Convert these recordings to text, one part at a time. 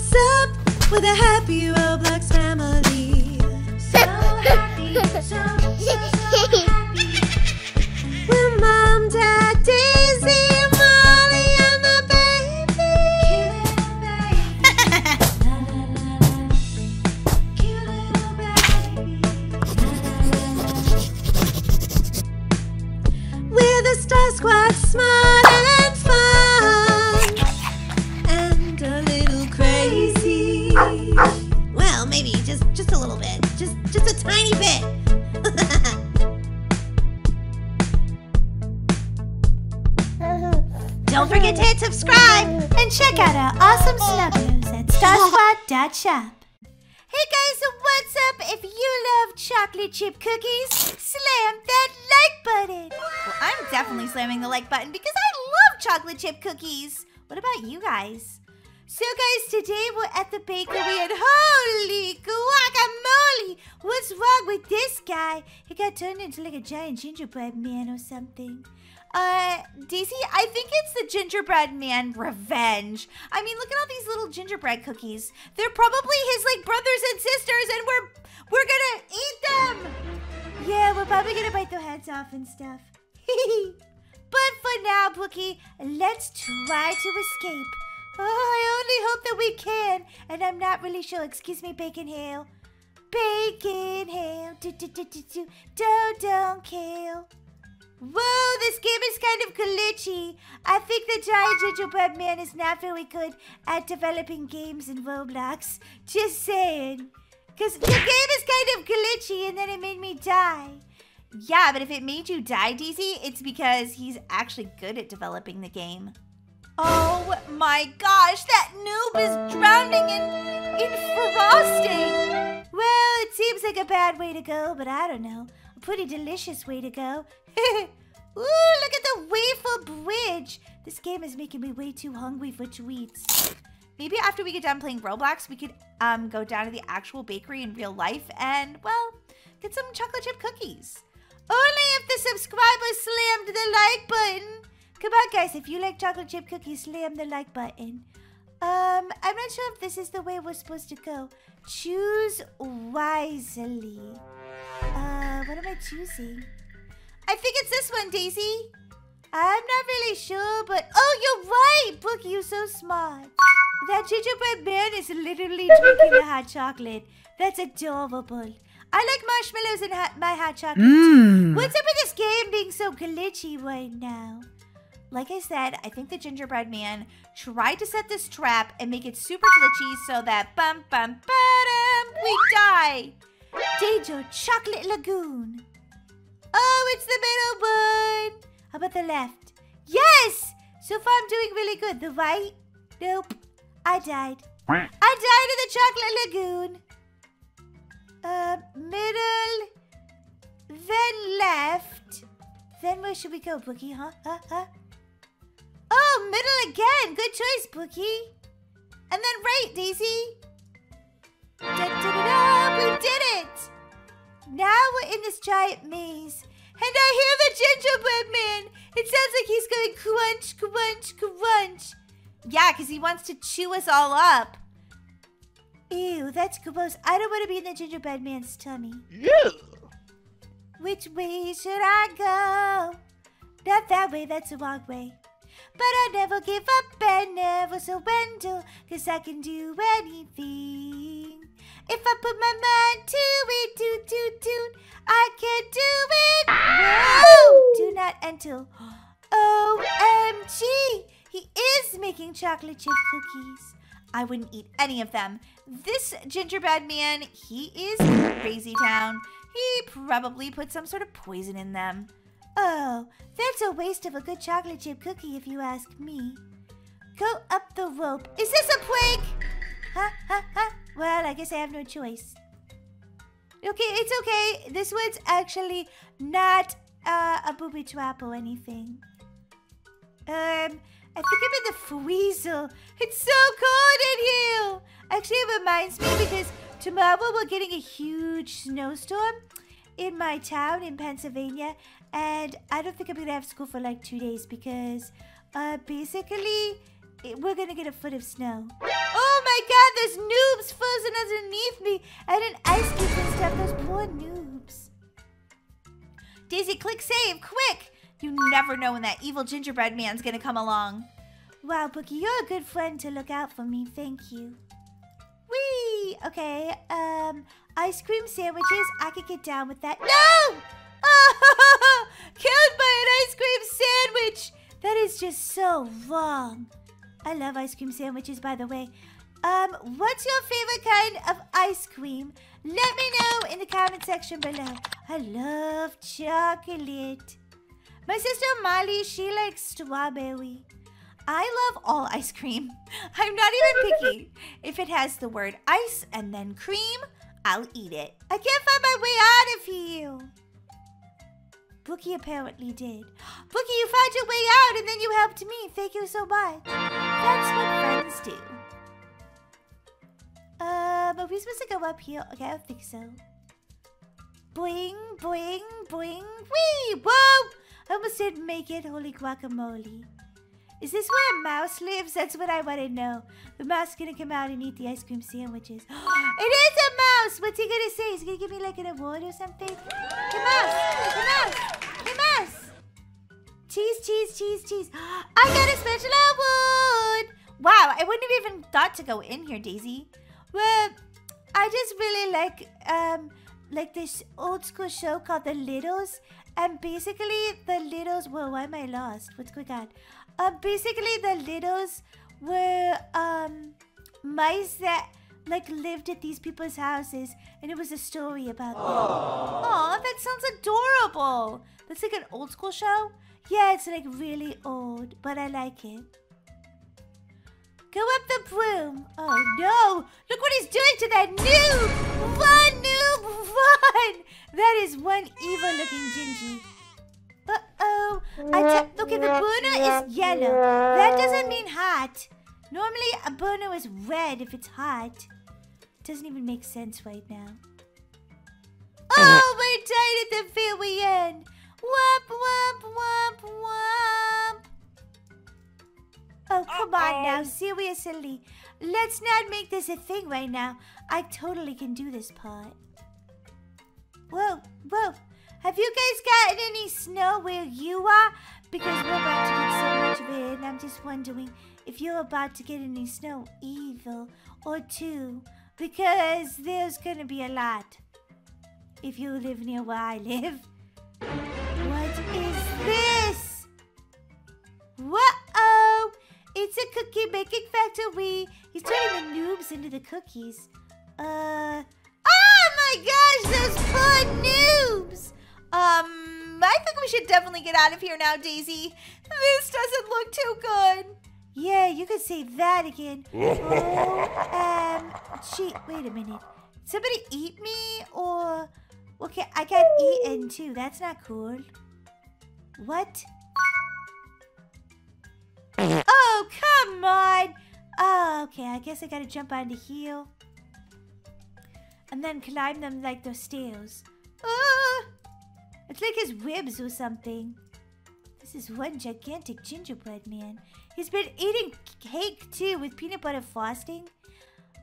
What's up with a happy Roblox family? So happy, so happy. With Mom, Dad, Daisy, Molly, and the baby. Cute little baby. We're the Star Squad, smart and fun, and a little crazy. Well, maybe just a little bit, just a tiny bit. Don't forget to hit subscribe and check out our awesome snugglers at starsquad.shop. Hey guys, what's up? If you love chocolate chip cookies, slam that like button. Well, I'm definitely slamming the like button because I love chocolate chip cookies. What about you guys? So guys, today we're at the bakery and holy guacamole! What's wrong with this guy? He got turned into like a giant gingerbread man or something. Daisy, I think it's the gingerbread man revenge. I mean, look at all these little gingerbread cookies. They're probably his, like, brothers and sisters, and we're gonna eat them! Yeah, we're probably gonna bite their heads off and stuff. But for now, Brookie, let's try to escape. Oh, I only hope that we can, and I'm not really sure. Excuse me, Bacon Hill. Bacon Hill, do-do-do-do-do, don't kill. Whoa, this game is kind of glitchy. I think the giant gingerbread man is not very good at developing games in Roblox. Just saying. Because the game is kind of glitchy and then it made me die. Yeah, but if it made you die, Daisy, it's because he's actually good at developing the game. Oh my gosh, that noob is drowning in frosting. Well, it seems like a bad way to go, but I don't know. Pretty delicious way to go. Ooh, look at the waffle bridge. This game is making me way too hungry for treats. Maybe after we get done playing Roblox, we could go down to the actual bakery in real life and, well, get some chocolate chip cookies. Only if the subscribers slammed the like button. Come on, guys. If you like chocolate chip cookies, slam the like button. I'm not sure if this is the way we're supposed to go. Choose wisely. What am I choosing? I think it's this one, Daisy. I'm not really sure, but... Oh, you're right! Brookie, you're so smart. That gingerbread man is literally drinking the hot chocolate. That's adorable. I like marshmallows in my hot chocolate. What's up with this game being so glitchy right now? Like I said, I think the gingerbread man tried to set this trap and make it super glitchy so that... Bum, bum, ba-dum, we die! Danger Chocolate Lagoon. Oh, it's the middle one. How about the left? Yes! So far I'm doing really good. The right? Nope. I died. I died in the Chocolate Lagoon. Middle. Then left. Then where should we go, Brookie, huh? Oh, middle again. Good choice, Brookie. And then right, Daisy. Da-da-da-da, we did it! Now we're in this giant maze. And I hear the gingerbread man. It sounds like he's going crunch, crunch, crunch. Yeah, because he wants to chew us all up. Ew, that's gross. I don't want to be in the gingerbread man's tummy. Ew. Which way should I go? Not that way, that's the wrong way. But I never give up and never surrender, because I can do anything. If I put my mind to it, toot, toot, toot, I can do it. Whoa! Do not enter. OMG! He is making chocolate chip cookies. I wouldn't eat any of them. This gingerbread man, he is crazy town. He probably put some sort of poison in them. Oh, that's a waste of a good chocolate chip cookie if you ask me. Go up the rope. Is this a plank? Ha, ha, ha. Well, I guess I have no choice. Okay, it's okay. This one's actually not a booby trap or anything. I think I'm in the freezer. It's so cold in here. Actually, it reminds me because tomorrow we're getting a huge snowstorm in my town in Pennsylvania. And I don't think I'm going to have school for like 2 days because basically... we're gonna get a foot of snow. Oh my god, there's noobs frozen underneath me and an ice cube and stuff. Those poor noobs. Daisy, click save, quick! You never know when that evil gingerbread man's gonna come along. Wow, Bookie, you're a good friend to look out for me. Thank you. Whee! Okay, ice cream sandwiches. I could get down with that. No! Oh, killed by an ice cream sandwich! That is just so wrong. I love ice cream sandwiches, by the way. What's your favorite kind of ice cream? Let me know in the comment section below. I love chocolate. My sister Molly, she likes strawberry. I love all ice cream. I'm not even picky. If it has the word ice and then cream, I'll eat it. I can't find my way out of here. Bookie apparently did. Bookie, you found your way out and then you helped me. Thank you so much. That's what friends do. Are we supposed to go up here? Okay, I don't think so. Boing, boing, boing. Whee! Whoa! I almost didn't make it. Holy guacamole. Is this where a mouse lives? That's what I want to know. The mouse is going to come out and eat the ice cream sandwiches. It is a mouse! What's he going to say? Is he going to give me like an award or something? Hey mouse! Hey mouse! Hey mouse! Cheese, cheese, cheese, cheese. I got a special award! Wow, I wouldn't have even thought to go in here, Daisy. Well, I just really like this old school show called The Littles. And basically, The Littles... Whoa, why am I lost? What's going on? Basically, the Littles were mice that like lived at these people's houses, and it was a story about them. Aww, that sounds adorable. That's like an old school show. Yeah, it's like really old, but I like it. Go up the broom. Oh no! Look what he's doing to that noob! Run, noob, run! That is one evil-looking Gingy. Uh-oh. Look, the burner is yellow. That doesn't mean hot. Normally, a burner is red if it's hot. Doesn't even make sense right now. Oh, we're tight at the fairway end. Womp, womp, womp, womp. Oh, come on now. Seriously. Let's not make this a thing right now. I totally can do this part. Whoa, whoa. Have you guys gotten any snow where you are? Because we're about to get so much rain, and I'm just wondering if you're about to get any snow, evil or two, because there's gonna be a lot if you live near where I live. What is this? Whoa! It's a cookie making factory. He's turning the noobs into the cookies. Oh my gosh, those poor noobs! I think we should definitely get out of here now, Daisy. This doesn't look too good. Yeah, you could say that again. Wait a minute. Somebody eat me, or... Okay, I got eaten too. That's not cool. What? Oh, come on! Oh, okay, I guess I gotta jump onto heel. And then climb them like those stairs. Oh! It's like his ribs or something. This is one gigantic gingerbread man. He's been eating cake too with peanut butter frosting.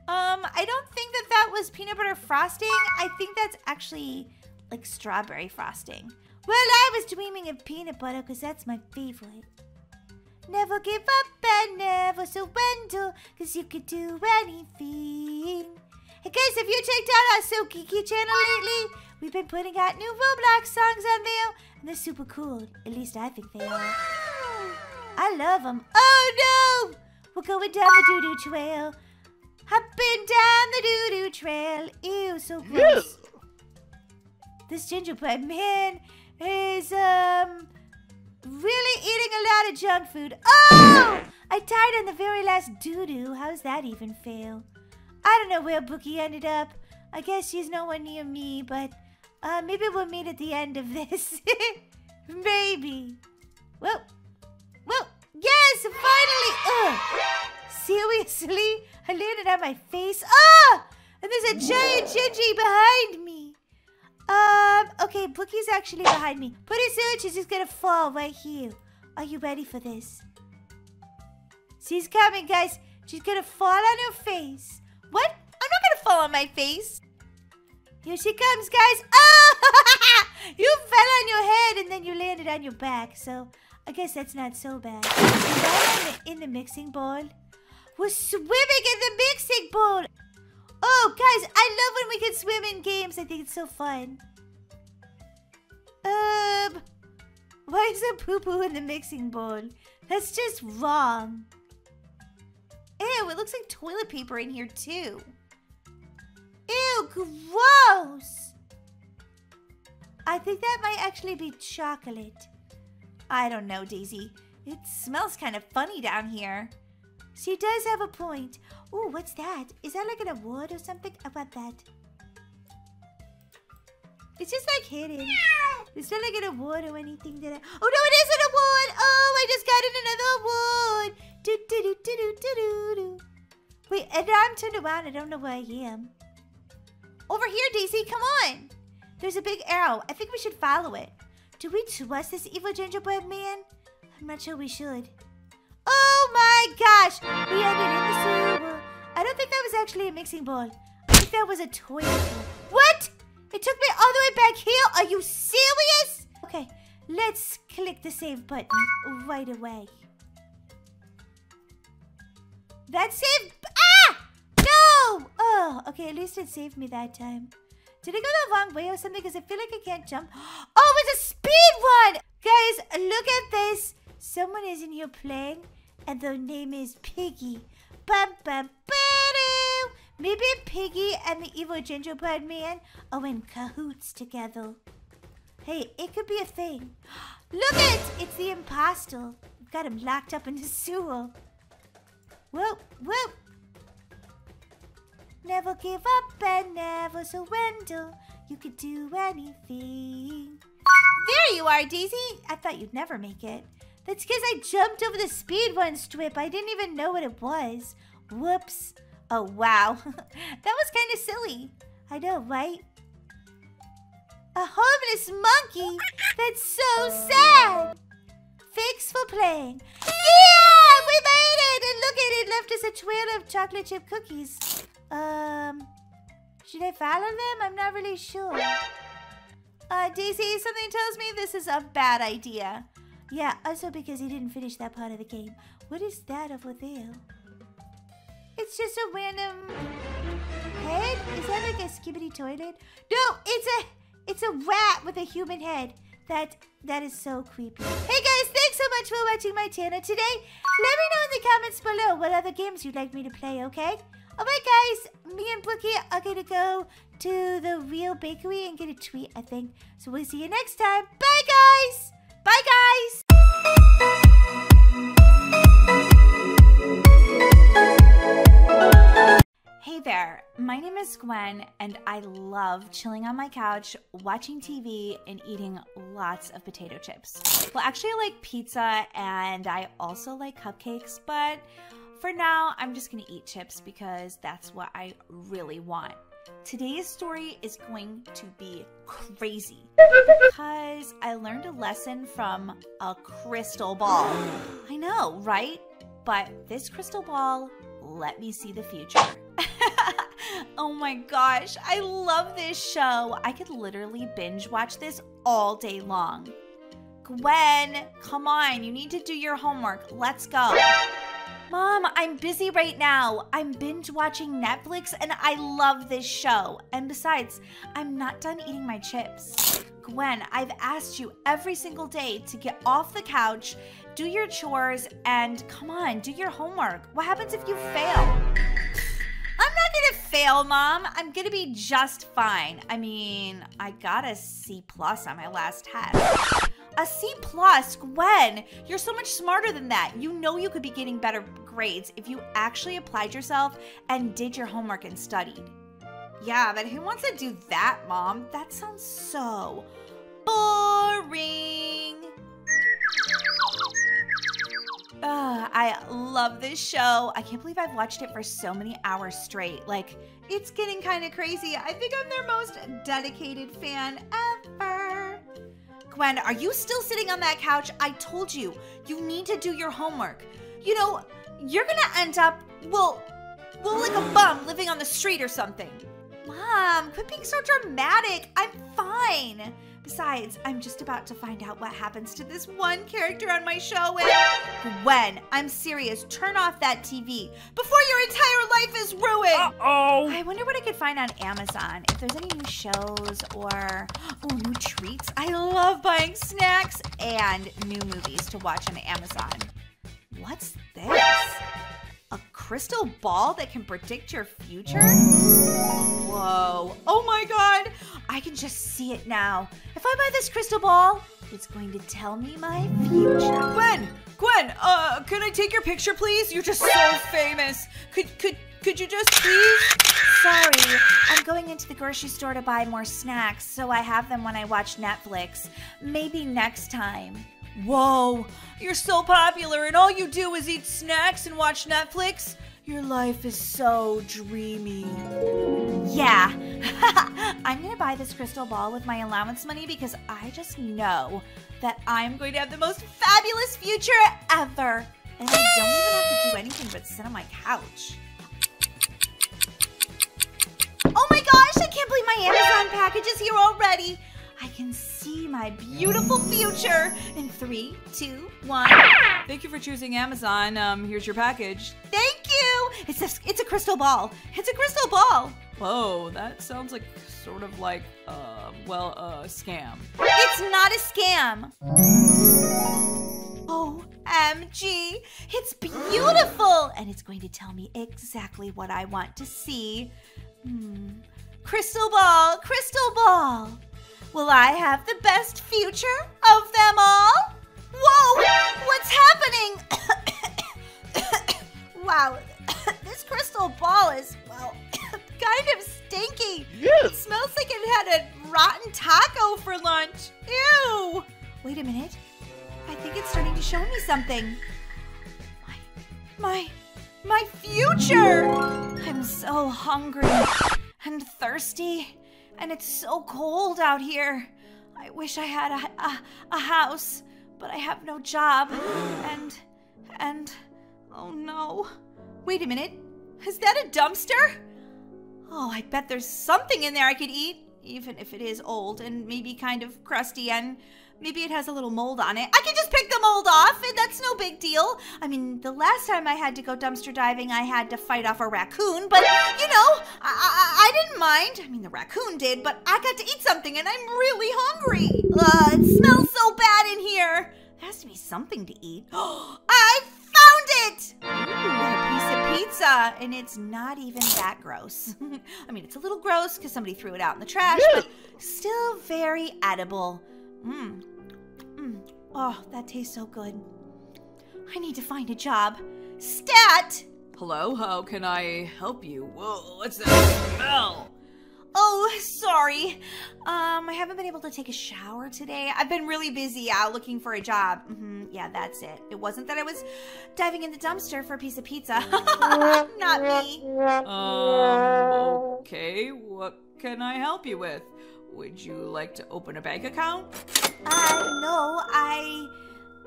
I don't think that that was peanut butter frosting. I think that's actually like strawberry frosting. Well, I was dreaming of peanut butter because that's my favorite. Never give up and never surrender because you could do anything. Hey guys, have you checked out our So Geeky channel lately? We've been putting out new Roblox songs on there, and they're super cool. At least I think they are. I love them. Oh no! We're going down the doo-doo trail. Hopping down the doo-doo trail. Ew, so gross. This gingerbread man is, really eating a lot of junk food. Oh! I died on the very last doo-doo. How's that even fail? I don't know where Bookie ended up. I guess she's nowhere near me, but maybe we'll meet at the end of this. Maybe. Whoa. Whoa. Yes, finally. Ugh. Seriously? I landed on my face. Ah! And there's a giant Gingy behind me. Okay, Bookie's actually behind me. Pretty soon, she's just going to fall right here. Are you ready for this? She's coming, guys. She's going to fall on her face. What? I'm not gonna fall on my face. Here she comes, guys. Oh! You fell on your head and then you landed on your back, so I guess that's not so bad. In the mixing bowl. We're swimming in the mixing bowl. Oh, guys, I love when we can swim in games. I think it's so fun. Why is there poo-poo in the mixing bowl? That's just wrong. Ew, it looks like toilet paper in here, too. Ew, gross! I think that might actually be chocolate. I don't know, Daisy. It smells kind of funny down here. She does have a point. Ooh, what's that? Is that like an award or something? I want that. It's just like hidden. Yeah. It's not like an award or anything that I... Oh, no, it is an award! Oh, I just got another award! Do-do-do-do-do-do-do. Wait, and I'm turned around. I don't know where I am. Over here, Daisy. Come on. There's a big arrow. I think we should follow it. Do we trust this evil gingerbread man? I'm not sure we should. Oh, my gosh. We ended in the sewer. I don't think that was actually a mixing bowl. I think that was a toilet bowl. What? It took me all the way back here? Are you serious? Okay, let's click the save button right away. That saved... Ah! No! Oh, okay, at least it saved me that time. Did I go the wrong way or something? Because I feel like I can't jump. Oh, it's a speed one! Guys, look at this. Someone is in here playing, and their name is Piggy. Bum, bum, ba-doo. Maybe Piggy and the evil gingerbread man are in cahoots together. Hey, it could be a thing. Look at it! It's the imposter. We've got him locked up in the sewer. Whoa, whoa. Never give up and never surrender. You could do anything. There you are, Daisy. I thought you'd never make it. That's because I jumped over the speedrun strip. I didn't even know what it was. Whoops. Oh, wow. That was kind of silly. I know, right? A homeless monkey? That's so sad. Thanks for playing. Yeah! We made it! And look at it. Left us a trail of chocolate chip cookies. Should I follow them? I'm not really sure. Daisy, something tells me this is a bad idea. Yeah, also because he didn't finish that part of the game. What is that over there? It's just a random head? Is that like a skibbity toilet? No, it's a rat with a human head. That is so creepy. Hey guys, thanks so much for watching my channel today. Let me know in the comments below what other games you'd like me to play, okay? Alright guys, me and Brookie are gonna go to the real bakery and get a treat, I think. So we'll see you next time. Bye guys! Bye guys! Hey there, my name is Gwen and I love chilling on my couch, watching TV, and eating lots of potato chips. Well, actually I like pizza and I also like cupcakes, but for now, I'm just gonna eat chips because that's what I really want. Today's story is going to be crazy because I learned a lesson from a crystal ball. I know, right? But this crystal ball let me see the future. Oh my gosh, I love this show. I could literally binge watch this all day long. Gwen, come on, you need to do your homework. Let's go. Mom, I'm busy right now. I'm binge watching Netflix and I love this show. And besides, I'm not done eating my chips. Gwen, I've asked you every single day to get off the couch, do your chores, and come on, do your homework. What happens if you fail? I'm not gonna fail, Mom. I'm gonna be just fine. I mean, I got a C+ on my last test. A C+, Gwen, you're so much smarter than that. You know you could be getting better grades if you actually applied yourself and did your homework and studied. Yeah, but who wants to do that, Mom? That sounds so boring. Ugh, I love this show. I can't believe I've watched it for so many hours straight. Like, it's getting kind of crazy. I think I'm their most dedicated fan ever. Gwen, are you still sitting on that couch? I told you, you need to do your homework. You know, you're gonna end up, well, Look like a bum living on the street or something. Mom, quit being so dramatic. I'm fine. Besides, I'm just about to find out what happens to this one character on my show. And Gwen, I'm serious. Turn off that TV before your entire life is ruined. Uh-oh. I wonder what I could find on Amazon. If there's any new shows or new treats. I love buying snacks and new movies to watch on Amazon. What's this? A crystal ball that can predict your future? Whoa. Oh my God. I can just see it now. If I buy this crystal ball, it's going to tell me my future. Gwen, can I take your picture, please? You're just so famous. Could you just please? Sorry, I'm going into the grocery store to buy more snacks, so I have them when I watch Netflix. Maybe next time. Whoa, you're so popular and all you do is eat snacks and watch Netflix? Your life is so dreamy. Yeah, I'm gonna buy this crystal ball with my allowance money because I just know that I'm going to have the most fabulous future ever. And I don't even have to do anything but sit on my couch. Oh my gosh, I can't believe my Amazon package is here already. I can see my beautiful future in 3, 2, 1. Thank you for choosing Amazon. Here's your package. Thank you. It's a crystal ball. It's a crystal ball. Whoa, that sounds like sort of like, scam. It's not a scam. OMG, it's beautiful. And it's going to tell me exactly what I want to see. Crystal ball, crystal ball. Will I have the best future of them all? Whoa, what's happening? Wow, this crystal ball is, well, kind of stinky. It smells like it had a rotten taco for lunch. Ew. Wait a minute. I think it's starting to show me something. My future. I'm so hungry and thirsty. And it's so cold out here. I wish I had a house, but I have no job. And oh no. Wait a minute, is that a dumpster? Oh, I bet there's something in there I could eat, even if it is old and maybe kind of crusty and maybe it has a little mold on it. I can just pick the mold off and that's no big deal. I mean, the last time I had to go dumpster diving, I had to fight off a raccoon, but you know, I didn't mind. I mean, the raccoon did, but I got to eat something and I'm really hungry. It smells so bad in here. There has to be something to eat. Oh, I found it! Ooh, a piece of pizza, and it's not even that gross. I mean, it's a little gross because somebody threw it out in the trash, but still very edible. Oh, that tastes so good. I need to find a job. Stat! Hello, how can I help you? Whoa, what's that smell? Oh, sorry. I haven't been able to take a shower today. I've been really busy out looking for a job. Yeah, that's it. It wasn't that I was diving in the dumpster for a piece of pizza. Not me. Okay, what can I help you with? Would you like to open a bank account? No, I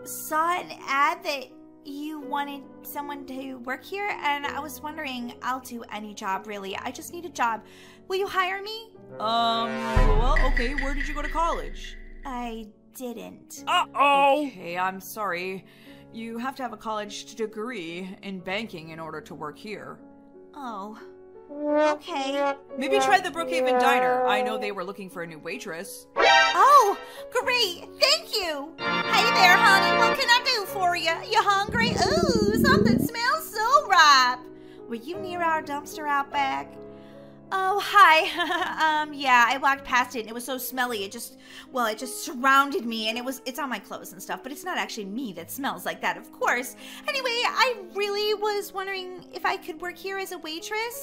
saw an ad that you wanted someone to work here, and I was wondering, I'll do any job, really. I just need a job. Will you hire me? Well, okay, where did you go to college? I didn't. Uh-oh! Okay, I'm sorry. You have to have a college degree in banking in order to work here. Oh. Okay. Maybe try the Brookhaven Diner. I know they were looking for a new waitress. Oh, great. Thank you. Hey there, honey. What can I do for you? You hungry? Ooh, something smells so ripe. Were you near our dumpster out back? Oh, hi. Yeah, I walked past it and it was so smelly. It just surrounded me and it's on my clothes and stuff, but it's not actually me that smells like that, of course. Anyway, I really was wondering if I could work here as a waitress.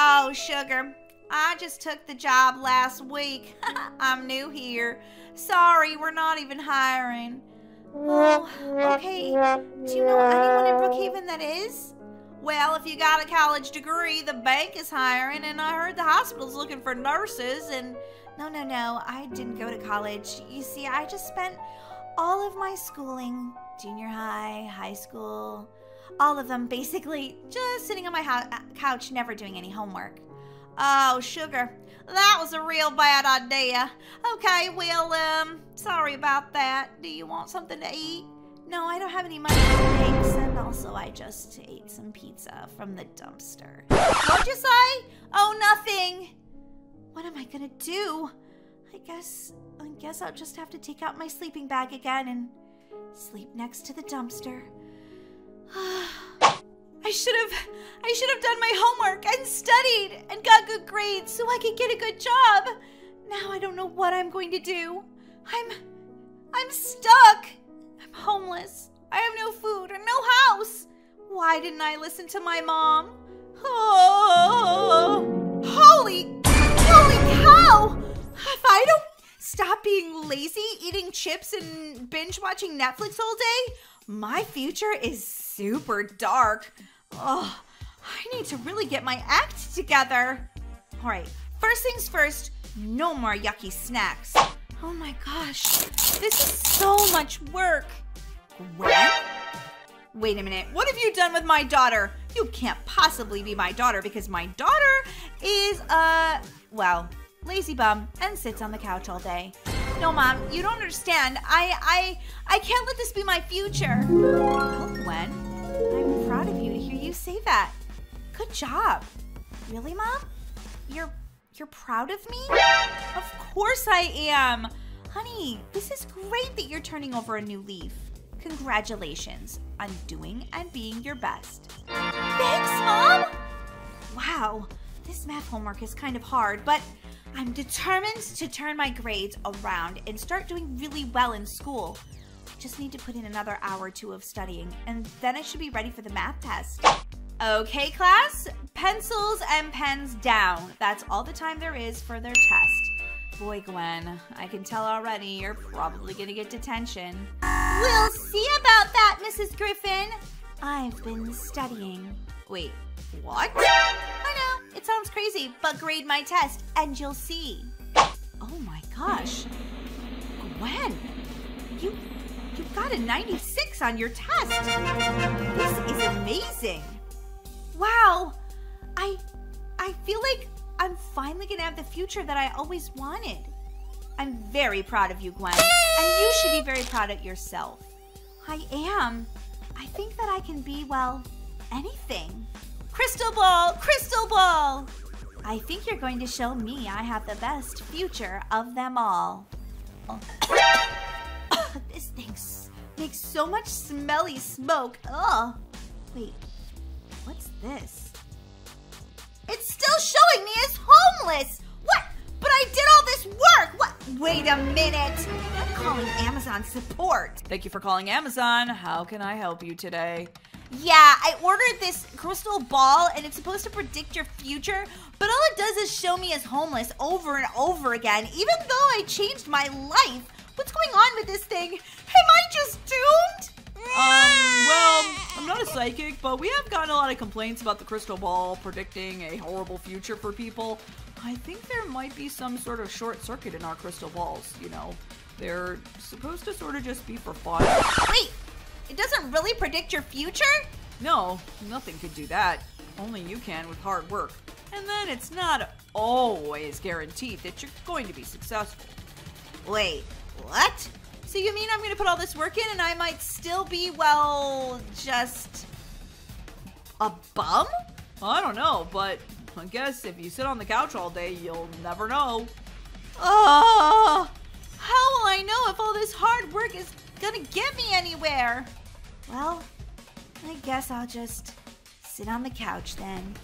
Oh, sugar. I just took the job last week. I'm new here. Sorry, we're not even hiring. Oh, okay. Do you know anyone in Brookhaven that is? Well, if you got a college degree, the bank is hiring, and I heard the hospital's looking for nurses, and... No, I didn't go to college. You see, I just spent all of my schooling, junior high, high school... All of them basically just sitting on my couch, never doing any homework. Oh, sugar. That was a real bad idea. Okay, well, sorry about that. Do you want something to eat? No, I don't have any money for cakes, and also I just ate some pizza from the dumpster. What'd you say? Oh, nothing. What am I gonna do? I guess I'll just have to take out my sleeping bag again and sleep next to the dumpster. I should have done my homework and studied and got good grades so I could get a good job. Now I don't know what I'm going to do. I'm stuck. I'm homeless. I have no food or no house. Why didn't I listen to my mom? Oh, holy cow! If I don't stop being lazy, eating chips, and binge watching Netflix all day, my future is super dark. Oh, I need to really get my act together. All right, first things first, no more yucky snacks. Oh my gosh, this is so much work. Gwen? Wait a minute, what have you done with my daughter? You can't possibly be my daughter because my daughter is a, well, lazy bum and sits on the couch all day. No, Mom, you don't understand. I can't let this be my future. Well, Gwen, I'm proud of you to hear you say that. Good job. Really, Mom? You're proud of me? Of course I am. Honey, this is great that you're turning over a new leaf. Congratulations on doing and being your best. Thanks, Mom! Wow, this math homework is kind of hard, but I'm determined to turn my grades around and start doing really well in school. I just need to put in another hour or two of studying, and then I should be ready for the math test. Okay, class, pencils and pens down. That's all the time there is for their test. Boy, Gwen, I can tell already you're probably gonna get detention. We'll see about that, Mrs. Griffin. I've been studying. Wait, what? I know, it sounds crazy, but grade my test and you'll see. Oh my gosh. Gwen, you got a 96 on your test. This is amazing. Wow, I feel like I'm finally gonna have the future that I always wanted. I'm very proud of you, Gwen, and you should be very proud of yourself. I am. I think that I can be, well, anything. Crystal ball, crystal ball! I think you're going to show me I have the best future of them all. Oh. This thing makes so much smelly smoke. Ugh. Wait, what's this? It's still showing me as homeless! What? But I did all this work! What? Wait a minute! I'm calling Amazon support. Thank you for calling Amazon. How can I help you today? Yeah, I ordered this crystal ball and it's supposed to predict your future, but all it does is show me as homeless over and over again, even though I changed my life. What's going on with this thing? Am I just doomed? Well, I'm not a psychic, but we have gotten a lot of complaints about the crystal ball predicting a horrible future for people. I think there might be some sort of short circuit in our crystal balls, you know. They're supposed to sort of just be for fun. Wait! It doesn't really predict your future? No, nothing could do that. Only you can with hard work. And then it's not always guaranteed that you're going to be successful. Wait, what? So you mean I'm going to put all this work in and I might still be, well, just a bum? Well, I don't know, but I guess if you sit on the couch all day, you'll never know. Oh, how will I know if all this hard work is gonna get me anywhere? Well, I guess I'll just sit on the couch then.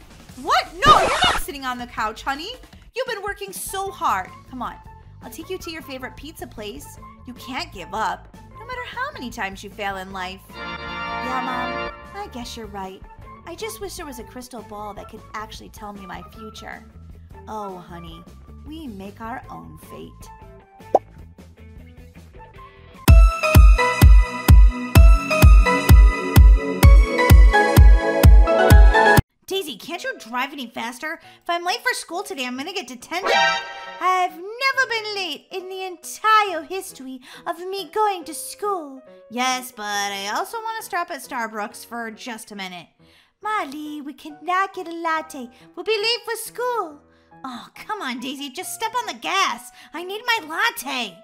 What? No, you're not sitting on the couch, honey. You've been working so hard. Come on, I'll take you to your favorite pizza place. You can't give up, no matter how many times you fail in life. Yeah, Mom, I guess you're right. I just wish there was a crystal ball that could actually tell me my future. Oh, honey, we make our own fate. crazy. Can't you drive any faster? If I'm late for school today, I'm gonna get detention. I've never been late in the entire history of me going to school. Yes, but I also want to stop at Starbucks for just a minute. Molly, we cannot get a latte. We'll be late for school. Oh, come on, Daisy. Just step on the gas. I need my latte.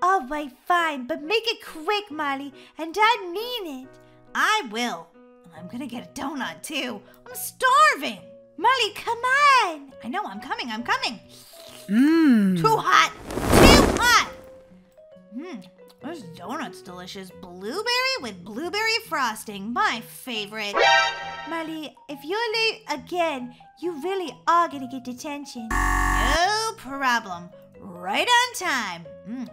All right, fine, but make it quick, Molly, and I mean it. I will. I'm gonna get a donut, too. I'm starving. Molly, come on. I know, I'm coming. Mmm. Too hot. Mmm, this donut's delicious. Blueberry with blueberry frosting, my favorite. Molly, if you're late again, you really are gonna get detention. No problem. Right on time. Mmm.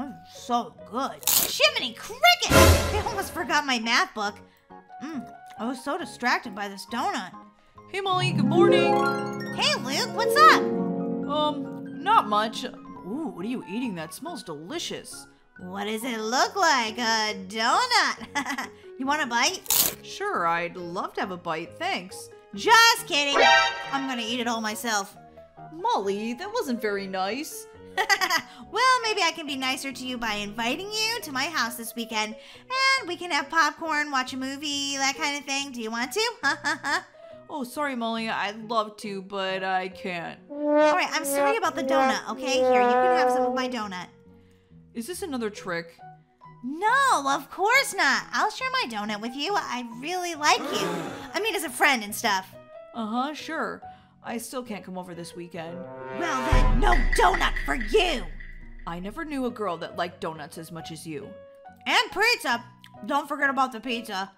Oh, so good. Jiminy Cricket! I almost forgot my math book. I was so distracted by this donut. Hey, Molly, good morning. Hey, Luke, what's up? Not much. Ooh, what are you eating? That smells delicious. What does it look like? A donut. You want a bite? Sure, I'd love to have a bite, thanks. Just kidding. I'm gonna eat it all myself. Molly, that wasn't very nice. Well, maybe I can be nicer to you by inviting you to my house this weekend, and we can have popcorn, watch a movie, that kind of thing. Do you want to? Oh, sorry, Molly. I'd love to, but I can't. All right, I'm sorry about the donut, okay? Here, you can have some of my donut. Is this another trick? No, of course not. I'll share my donut with you. I really like you. I mean, as a friend and stuff. Uh-huh, sure. I still can't come over this weekend. Well then, no donut for you! I never knew a girl that liked donuts as much as you. And pizza! Don't forget about the pizza.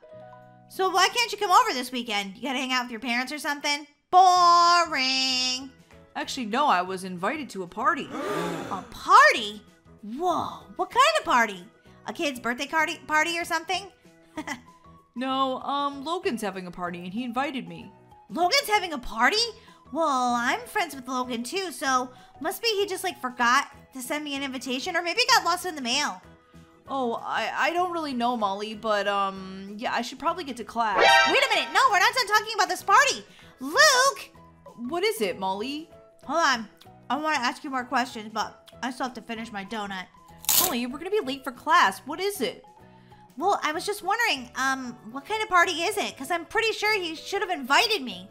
So why can't you come over this weekend? You gotta hang out with your parents or something? Boring! Actually, no, I was invited to a party. A party? Whoa, what kind of party? A kid's birthday party or something? No, Logan's having a party and he invited me. Logan's having a party? Well, I'm friends with Logan too, so must be he just like forgot to send me an invitation, or maybe got lost in the mail. Oh, I don't really know, Molly, but yeah, I should probably get to class. Wait a minute, no, we're not done talking about this party. Luke! What is it, Molly? Hold on, I want to ask you more questions, but I still have to finish my donut. Molly, we're gonna be late for class. What is it? Well, I was just wondering, what kind of party is it? Because I'm pretty sure he should have invited me.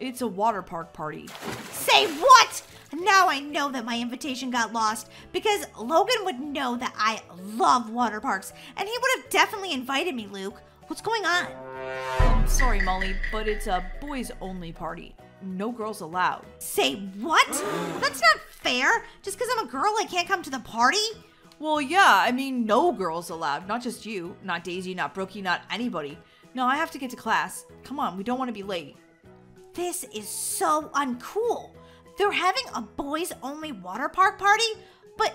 It's a water park party. Say what? Now I know that my invitation got lost, because Logan would know that I love water parks, and he would have definitely invited me, Luke. What's going on? I'm sorry, Molly, but it's a boys-only party. No girls allowed. Say what? That's not fair. Just because I'm a girl, I can't come to the party? Well, yeah, I mean, no girls allowed. Not just you, not Daisy, not Brookie, not anybody. No, I have to get to class. Come on, we don't want to be late. This is so uncool. They're having a boys-only water park party, but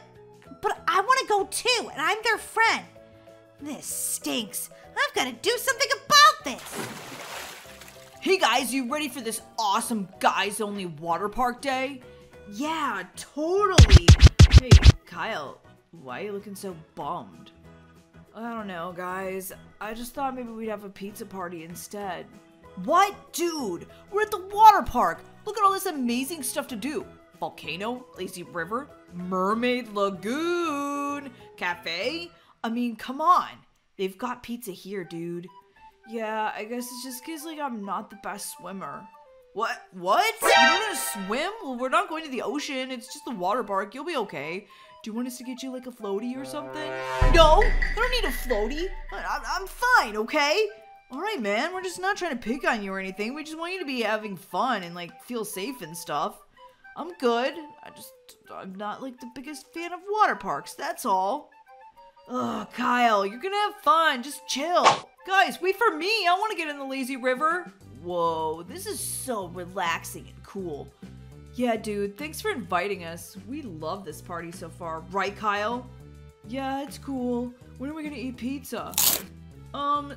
I want to go too, and I'm their friend. This stinks. I've got to do something about this. Hey, guys, you ready for this awesome guys-only water park day? Yeah, totally. Hey, Kyle. Why are you looking so bummed? I don't know, guys. I just thought maybe we'd have a pizza party instead. What? Dude, we're at the water park. Look at all this amazing stuff to do. Volcano, lazy river, Mermaid Lagoon, cafe. I mean, come on. They've got pizza here, dude. Yeah, I guess it's just because, like, I'm not the best swimmer. What? You don't want to swim? Well, we're not going to the ocean. It's just the water park. You'll be okay. Do you want us to get you, like, a floaty or something? No, I don't need a floaty. I'm fine, okay? All right, man, we're just not trying to pick on you or anything. We just want you to be having fun and, like, feel safe and stuff. I'm good. I'm not, like, the biggest fan of water parks, that's all. Ugh, Kyle, you're gonna have fun. Just chill. Guys, wait for me. I want to get in the lazy river. Whoa, this is so relaxing and cool. Yeah, dude, thanks for inviting us. We love this party so far. Right, Kyle? Yeah, it's cool. When are we gonna eat pizza?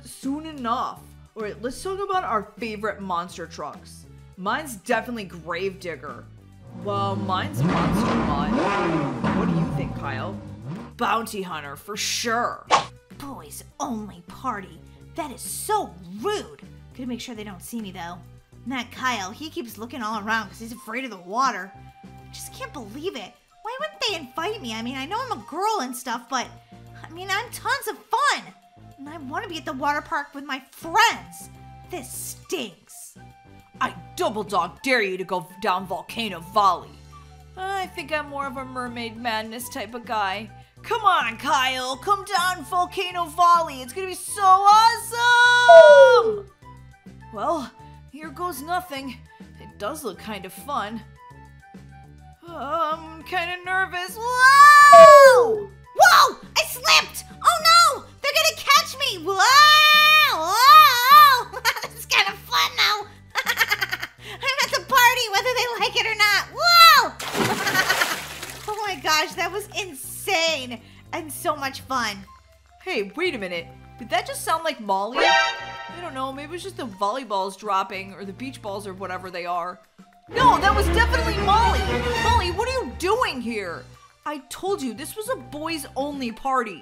Soon enough. All right, let's talk about our favorite monster trucks. Mine's definitely Gravedigger. Well, mine's Monster Mutt. What do you think, Kyle? Bounty Hunter, for sure. Boys only party. That is so rude. Gonna make sure they don't see me, though. And that Kyle, he keeps looking all around because he's afraid of the water. I just can't believe it. Why wouldn't they invite me? I mean, I know I'm a girl and stuff, but I mean, I'm tons of fun. And I want to be at the water park with my friends. This stinks. I double dog dare you to go down Volcano Valley. I think I'm more of a mermaid madness type of guy. Come on, Kyle, come down Volcano Valley. It's gonna be so awesome! Well, here goes nothing. It does look kind of fun. I'm kind of nervous. Whoa! Whoa! I slipped! Oh no! They're gonna catch me! Whoa! Whoa! This is kind of fun now. I'm at the party whether they like it or not. Whoa! Oh my gosh, that was insane and so much fun. Hey, wait a minute. Did that just sound like Molly? I don't know, maybe it's just the volleyballs dropping or the beach balls or whatever they are. No, that was definitely Molly! Molly, what are you doing here? I told you, this was a boys-only party.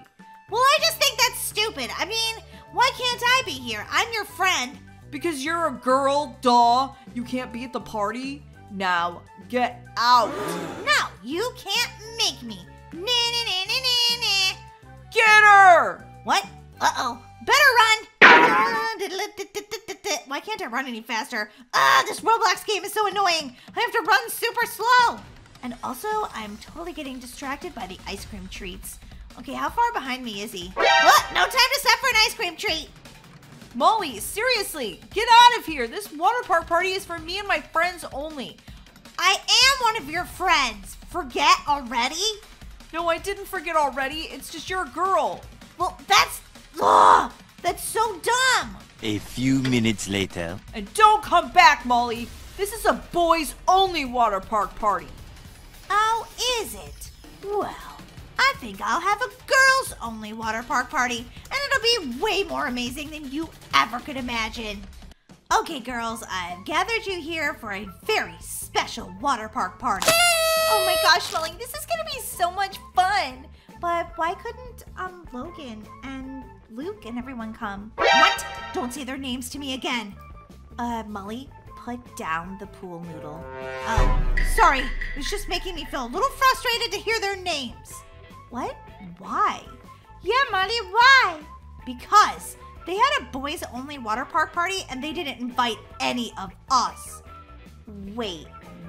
Well, I just think that's stupid. I mean, why can't I be here? I'm your friend. Because you're a girl, duh. You can't be at the party? Now, get out. No, you can't make me. Nah, nah, nah, nah, nah, nah. Get her! What? Uh-oh. Better run! Why can't I run any faster? This Roblox game is so annoying. I have to run super slow. And also, I'm totally getting distracted by the ice cream treats. Okay, how far behind me is he? Oh, no time to stop for an ice cream treat. Molly, seriously, get out of here. This water park party is for me and my friends only. I am one of your friends. Forget already? No, I didn't forget already. It's just you're a girl. Well, that's... Ugh, that's so dumb. A few minutes later. And don't come back, Molly. This is a boys-only water park party. Oh, is it? Well, I think I'll have a girls-only water park party, and it'll be way more amazing than you ever could imagine. Okay, girls, I've gathered you here for a very special water park party. Oh my gosh, Molly, this is gonna be so much fun. But why couldn't Logan and Luke and everyone come? What? Don't say their names to me again. Molly, put down the pool noodle. Oh, sorry. It was just making me feel a little frustrated to hear their names. What? Why? Yeah, Molly, why? Because they had a boys-only water park party and they didn't invite any of us. Wait,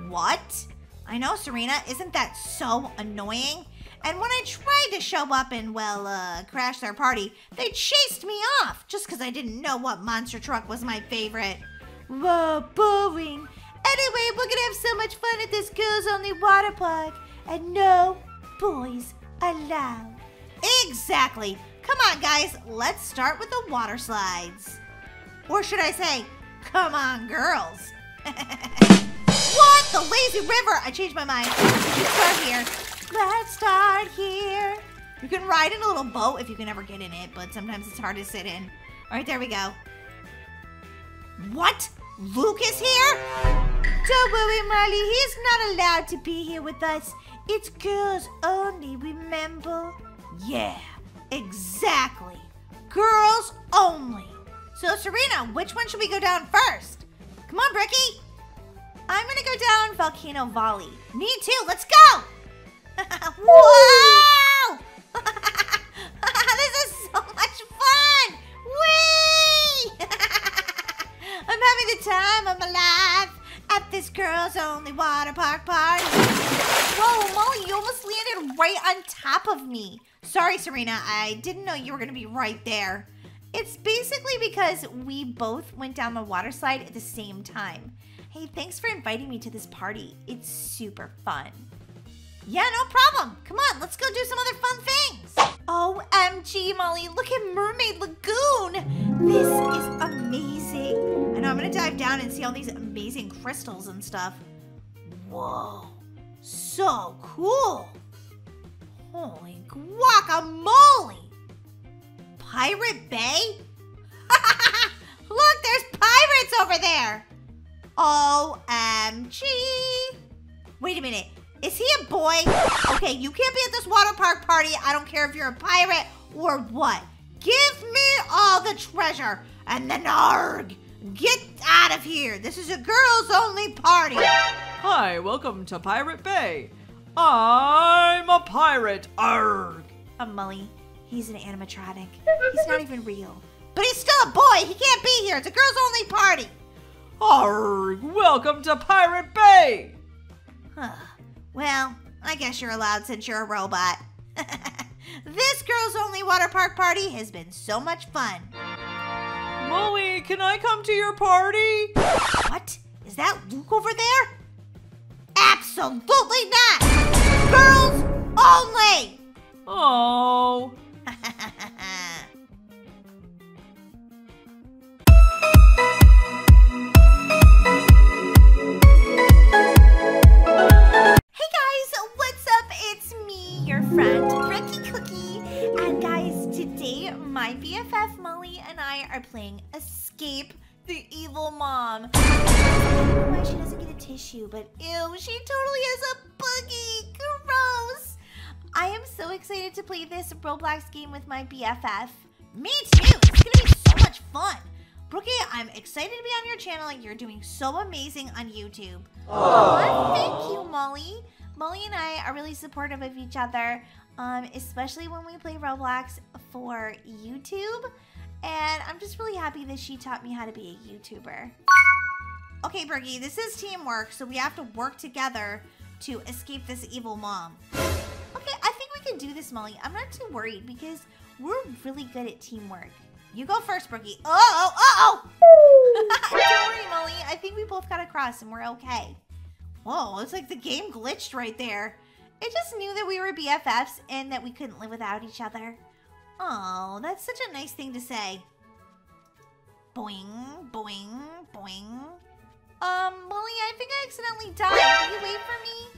what? I know, Serena. Isn't that so annoying? And when I tried to show up and, well, crash their party, they chased me off just because I didn't know what monster truck was my favorite. Whoa, boring. Anyway, we're gonna have so much fun at this girls-only water park. And no boys allowed. Exactly. Come on, guys. Let's start with the water slides. Or should I say, come on, girls. What? The lazy river. I changed my mind. Let's start here. Let's start here. You can ride in a little boat if you can ever get in it, but sometimes it's hard to sit in. All right, there we go. What? Luke is here? Don't worry, Molly. He's not allowed to be here with us. It's girls only, remember? Yeah, exactly. Girls only. So, Serena, which one should we go down first? Come on, Bricky. I'm going to go down Volcano Valley. Me too. Let's go. Whoa! This is so much fun! Whee! I'm having the time of my life at this girls-only water park party. Whoa, Molly, you almost landed right on top of me. Sorry, Serena, I didn't know you were going to be right there. It's basically because we both went down the water slide at the same time. Hey, thanks for inviting me to this party. It's super fun. Yeah, no problem. Come on, let's go do some other fun things. OMG, Molly, look at Mermaid Lagoon. This is amazing. I know, I'm going to dive down and see all these amazing crystals and stuff. Whoa, so cool. Holy guacamole. Pirate Bay? Look, there's pirates over there. OMG. Wait a minute. Is he a boy? Okay, you can't be at this water park party. I don't care if you're a pirate or what. Give me all the treasure and the narg Get out of here! This is a girls-only party! Hi, welcome to Pirate Bay. I'm a pirate, arrgh! A mully. He's an animatronic. He's not even real. But he's still a boy! He can't be here! It's a girls-only party! Arrgh! Welcome to Pirate Bay! Huh. Well, I guess you're allowed since you're a robot. This girls-only water park party has been so much fun. Molly, can I come to your party? What? Is that Luke over there? Absolutely not! Girls only! Oh. Hey guys, what's up? It's me, your friend, Brookie Cookie. And guys, today my BFF Molly and I are playing Escape the Evil Mom. I don't know why she doesn't get a tissue, but ew, she totally has a boogie. Gross. I am so excited to play this Roblox game with my BFF. Me too. It's going to be so much fun. Brookie, I'm excited to be on your channel. You're doing so amazing on YouTube. Aww. Thank you, Molly. Molly and I are really supportive of each other, especially when we play Roblox for YouTube. And I'm just really happy that she taught me how to be a YouTuber. Okay, Brookie, this is teamwork, so we have to work together to escape this evil mom. Okay, I think we can do this, Molly. I'm not too worried because we're really good at teamwork. You go first, Brookie. Uh-oh! Don't worry, Molly. I think we both got across and we're okay. Whoa, it's like the game glitched right there. It just knew that we were BFFs and that we couldn't live without each other. Oh, that's such a nice thing to say. Boing, boing, boing. Molly, I think I accidentally died. Will you wait for me?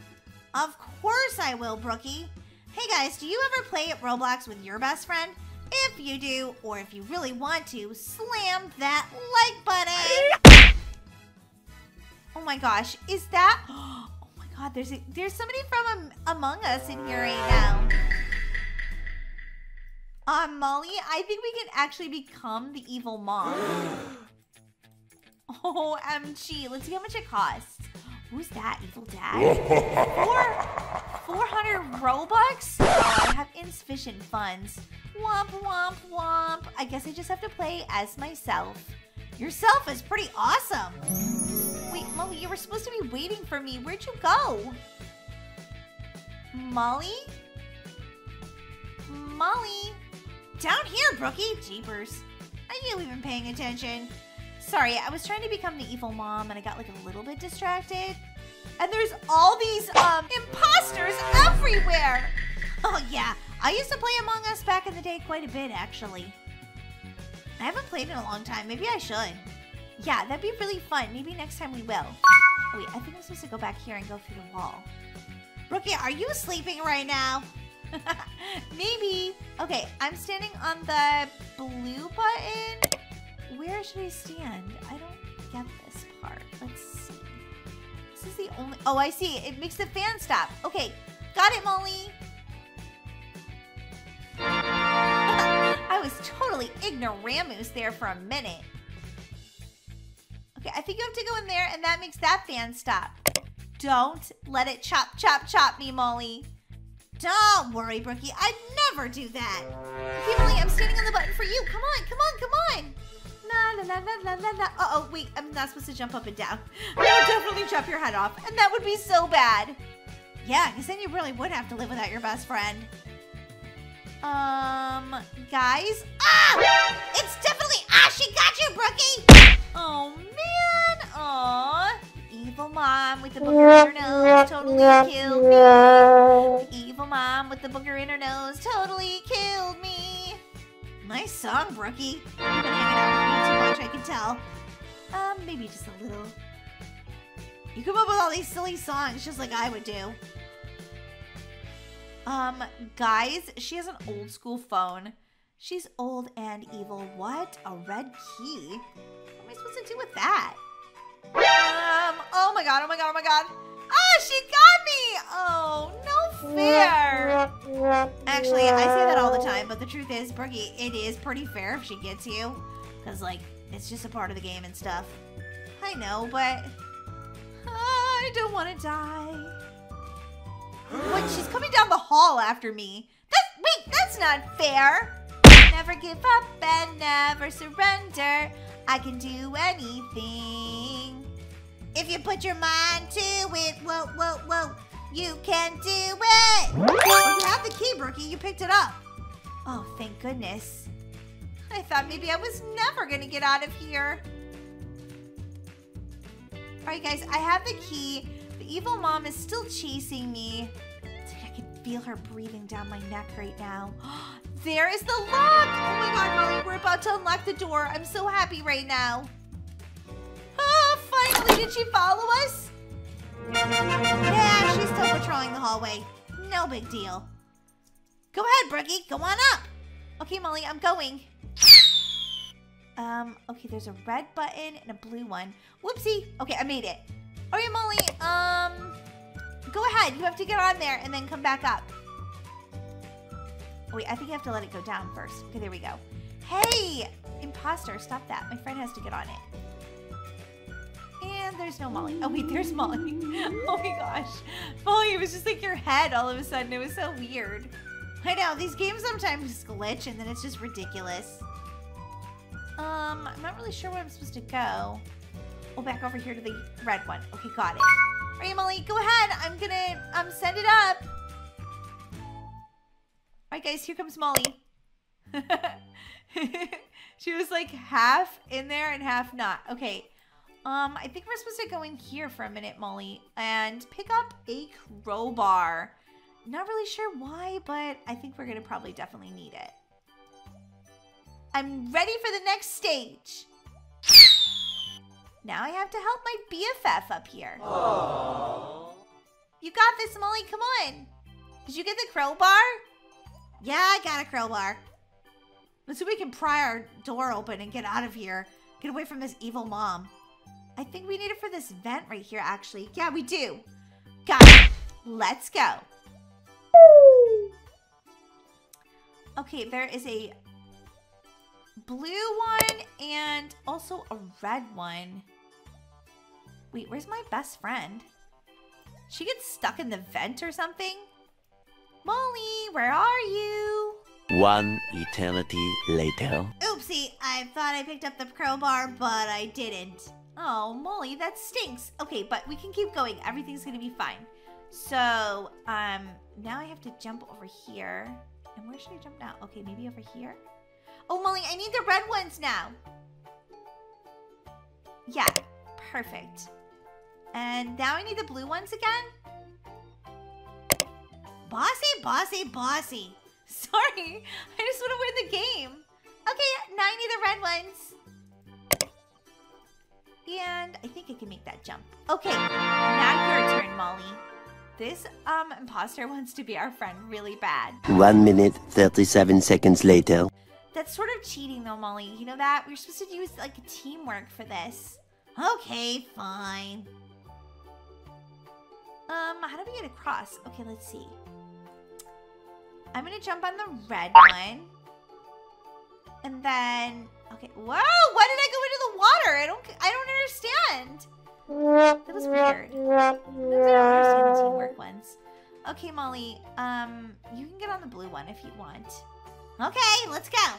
Of course I will, Brookie. Hey guys, do you ever play at Roblox with your best friend? If you do, or if you really want to, slam that like button. Oh my gosh, is that... Oh my god, there's somebody from Among Us in here right now. Molly, I think we can actually become the evil mom. OMG, let's see how much it costs. Who's that, evil dad? 400 Robux? Oh, I have insufficient funds. Womp, womp, womp. I guess I just have to play as myself. Yourself is pretty awesome. Wait, Molly, you were supposed to be waiting for me. Where'd you go? Molly? Molly? Down here, Brookie! Jeepers. Are you even paying attention? Sorry, I was trying to become the evil mom and I got like a little bit distracted. And there's all these, imposters everywhere! Oh yeah, I used to play Among Us back in the day quite a bit, actually. I haven't played in a long time, maybe I should. Yeah, that'd be really fun, maybe next time we will. Oh, wait, I think I'm supposed to go back here and go through the wall. Brookie, are you sleeping right now? Maybe. Okay, I'm standing on the blue button. Where should I stand? I don't get this part. Let's see. This is the only... Oh, I see. It makes the fan stop. Okay. Got it, Molly. I was totally ignoramus there for a minute. Okay, I think you have to go in there, and that makes that fan stop. Don't let it chop, chop, chop me, Molly. Don't worry, Brookie. I'd never do that. Okay, Molly, I'm standing on the button for you. Come on, come on, come on. La, la, la, la, la, la. Uh-oh, wait. I'm not supposed to jump up and down. I'll definitely chop your head off, and that would be so bad. Yeah, because then you really would have to live without your best friend. Guys? Ah! It's definitely... Ah, she got you, Brookie! Oh, man. Aw. Evil mom with the booger in her nose totally killed me. The evil mom with the booger in her nose totally killed me. Nice song, Brookie. You've been hanging out with me too much, I can tell. Maybe just a little. You come up with all these silly songs just like I would do. Guys, she has an old school phone. She's old and evil. What? A red key? What am I supposed to do with that? Oh my god, oh my god, oh my god. Ah, she got me! Oh, no fair. Actually, I say that all the time, but the truth is, Brookie, it is pretty fair if she gets you. Because, like, It's just a part of the game and stuff. I know, but I don't want to die. What? She's coming down the hall after me. Wait, that's not fair. Never give up and never surrender. I can do anything. If you put your mind to it, whoa, whoa, whoa, you can do it. Well, you have the key, Brookie. You picked it up. Oh, thank goodness. I thought maybe I was never going to get out of here. All right, guys, I have the key. The evil mom is still chasing me. I can feel her breathing down my neck right now. There is the lock. Oh, my God, Molly, we're about to unlock the door. I'm so happy right now. Oh, finally, did she follow us? Yeah, she's still patrolling the hallway. No big deal. Go ahead, Brookie. Go on up. Okay, Molly, I'm going. Okay, there's a red button and a blue one. Whoopsie. Okay, I made it. All right, Molly, go ahead. You have to get on there and then come back up. Oh, wait, I think you have to let it go down first. Okay, there we go. Hey, imposter, stop that. My friend has to get on it. There's no Molly. Oh, wait, there's Molly. Oh, my gosh. Molly, it was just like your head all of a sudden. It was so weird. I know. These games sometimes just glitch, and then it's just ridiculous. I'm not really sure where I'm supposed to go. Oh, back over here to the red one. Okay, got it. All right, Molly, go ahead. I'm going to send it up. All right, guys, here comes Molly. She was like half in there and half not. Okay. I think we're supposed to go in here for a minute, Molly, and pick up a crowbar. Not really sure why, but I think we're going to probably definitely need it. I'm ready for the next stage. Now I have to help my BFF up here. Aww. You got this, Molly. Come on. Did you get the crowbar? Yeah, I got a crowbar. Let's see if we can pry our door open and get out of here. Get away from this evil mom. I think we need it for this vent right here, actually. Yeah, we do. Got it. Let's go. Okay, there is a blue one and also a red one. Wait, where's my best friend? She gets stuck in the vent or something? Molly, where are you? One eternity later. Oopsie, I thought I picked up the crowbar, but I didn't. Oh, Molly, that stinks. Okay, but we can keep going. Everything's going to be fine. So, now I have to jump over here. And where should I jump now? Okay, maybe over here? Oh, Molly, I need the red ones now. Yeah, perfect. And now I need the blue ones again? Bossy, bossy, bossy. Sorry, I just want to win the game. Okay, now I need the red ones. And I think I can make that jump. Okay, now your turn, Molly. This imposter wants to be our friend really bad. 1 minute, 37 seconds later. That's sort of cheating though, Molly. You know that? We're supposed to use like teamwork for this. Okay, fine. How do we get across? Okay, let's see. I'm gonna jump on the red one. And then... Okay. Whoa! Why did I go into the water? I don't understand. That was weird. I don't understand the teamwork ones. Okay, Molly. You can get on the blue one if you want. Okay, let's go.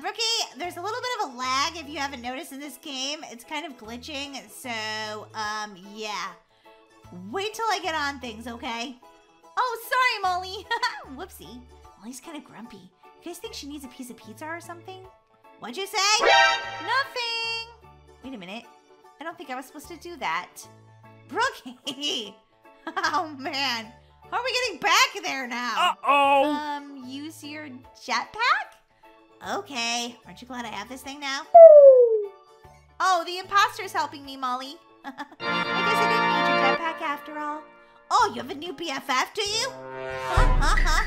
Brookie, there's a little bit of a lag if you haven't noticed in this game. It's kind of glitching, so yeah. Wait till I get on things, okay? Oh, sorry, Molly. Whoopsie. Molly's kind of grumpy. You guys think she needs a piece of pizza or something? What'd you say? Nothing. Wait a minute. I don't think I was supposed to do that. Brookie. Oh, man. How are we getting back there now? Uh-oh. Use your jetpack? Okay. Aren't you glad I have this thing now? Oh, the imposter's helping me, Molly. I guess I didn't need your jetpack after all. Oh, you have a new BFF, do you? Huh?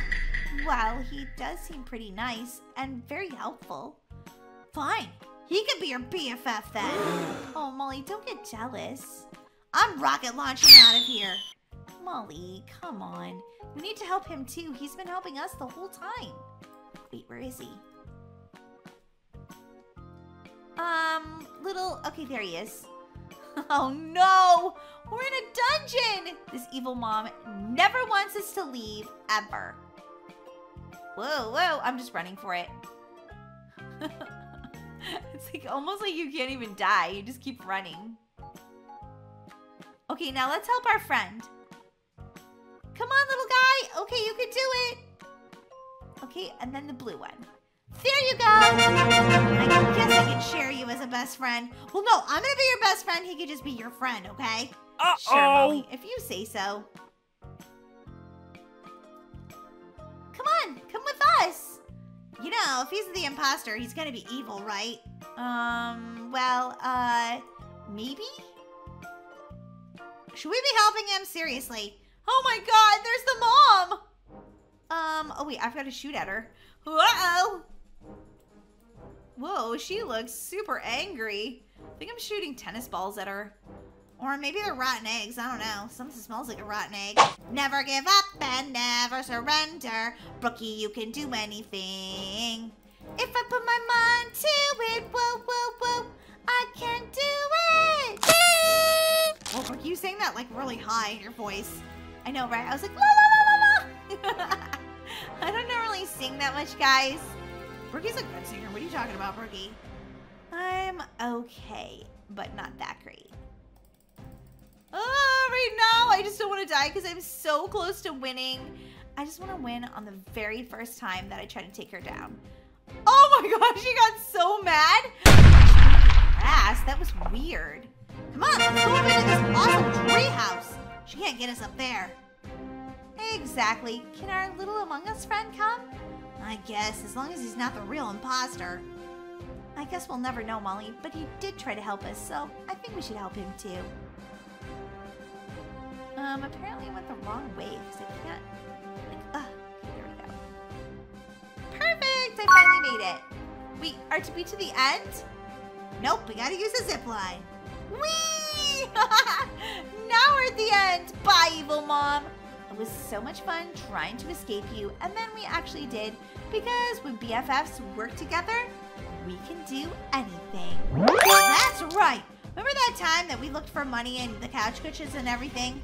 Well, he does seem pretty nice and very helpful. Fine. He could be your BFF then. Oh, Molly, don't get jealous. I'm rocket launching out of here. Molly, come on. We need to help him too. He's been helping us the whole time. Wait, where is he? Little... Okay, there he is. Oh, no! We're in a dungeon! This evil mom never wants us to leave, ever. Whoa, whoa, I'm just running for it. It's like almost like you can't even die. You just keep running. Okay, now let's help our friend. Come on, little guy. Okay, you can do it. Okay, and then the blue one. There you go. I guess I can share you as a best friend. Well, no, I'm going to be your best friend. He could just be your friend, okay? Uh-oh. Sure, Molly, if you say so. Come on, come with us. You know, if he's the imposter, he's going to be evil, right? Maybe? Should we be helping him? Seriously. Oh my god, there's the mom! Oh wait, I've got to shoot at her. Uh-oh! Whoa, she looks super angry. I think I'm shooting tennis balls at her. Or maybe they're rotten eggs, I don't know. Something smells like a rotten egg. Never give up and never surrender. Brookie, you can do anything. If I put my mind to it, whoa, whoa, whoa, I can do it! Well, Brookie, you sang that like really high in your voice. I know, right? I was like, la la la la la. I don't normally sing that much, guys. Brookie's a good singer. What are you talking about, Brookie? I'm okay, but not that great. Oh, right now, I just don't want to die because I'm so close to winning. I just want to win on the very first time that I try to take her down. Oh my gosh, she got so mad. She ate her ass. That was weird. Come on, let's go over to this awesome tree house. She can't get us up there. Exactly. Can our little Among Us friend come? I guess, as long as he's not the real imposter. I guess we'll never know, Molly, but he did try to help us, so I think we should help him too. Apparently I went the wrong way, because I can't... there we go. Perfect! I finally made it. We are to be to the end? Nope, we gotta use a zip line. Whee! Now we're at the end! Bye, evil mom! It was so much fun trying to escape you, and then we actually did, because when BFFs work together, we can do anything. That's right! Remember that time that we looked for money and the couch cushions and everything?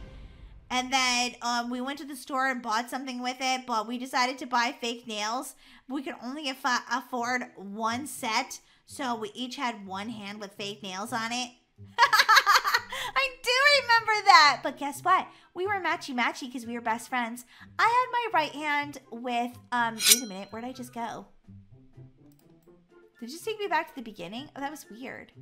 And then we went to the store and bought something with it, but we decided to buy fake nails. We could only afford one set, so we each had one hand with fake nails on it. I do remember that, but guess what? We were matchy-matchy because we were best friends. I had my right hand with, wait a minute, where'd I just go? Did you just take me back to the beginning? Oh, that was weird.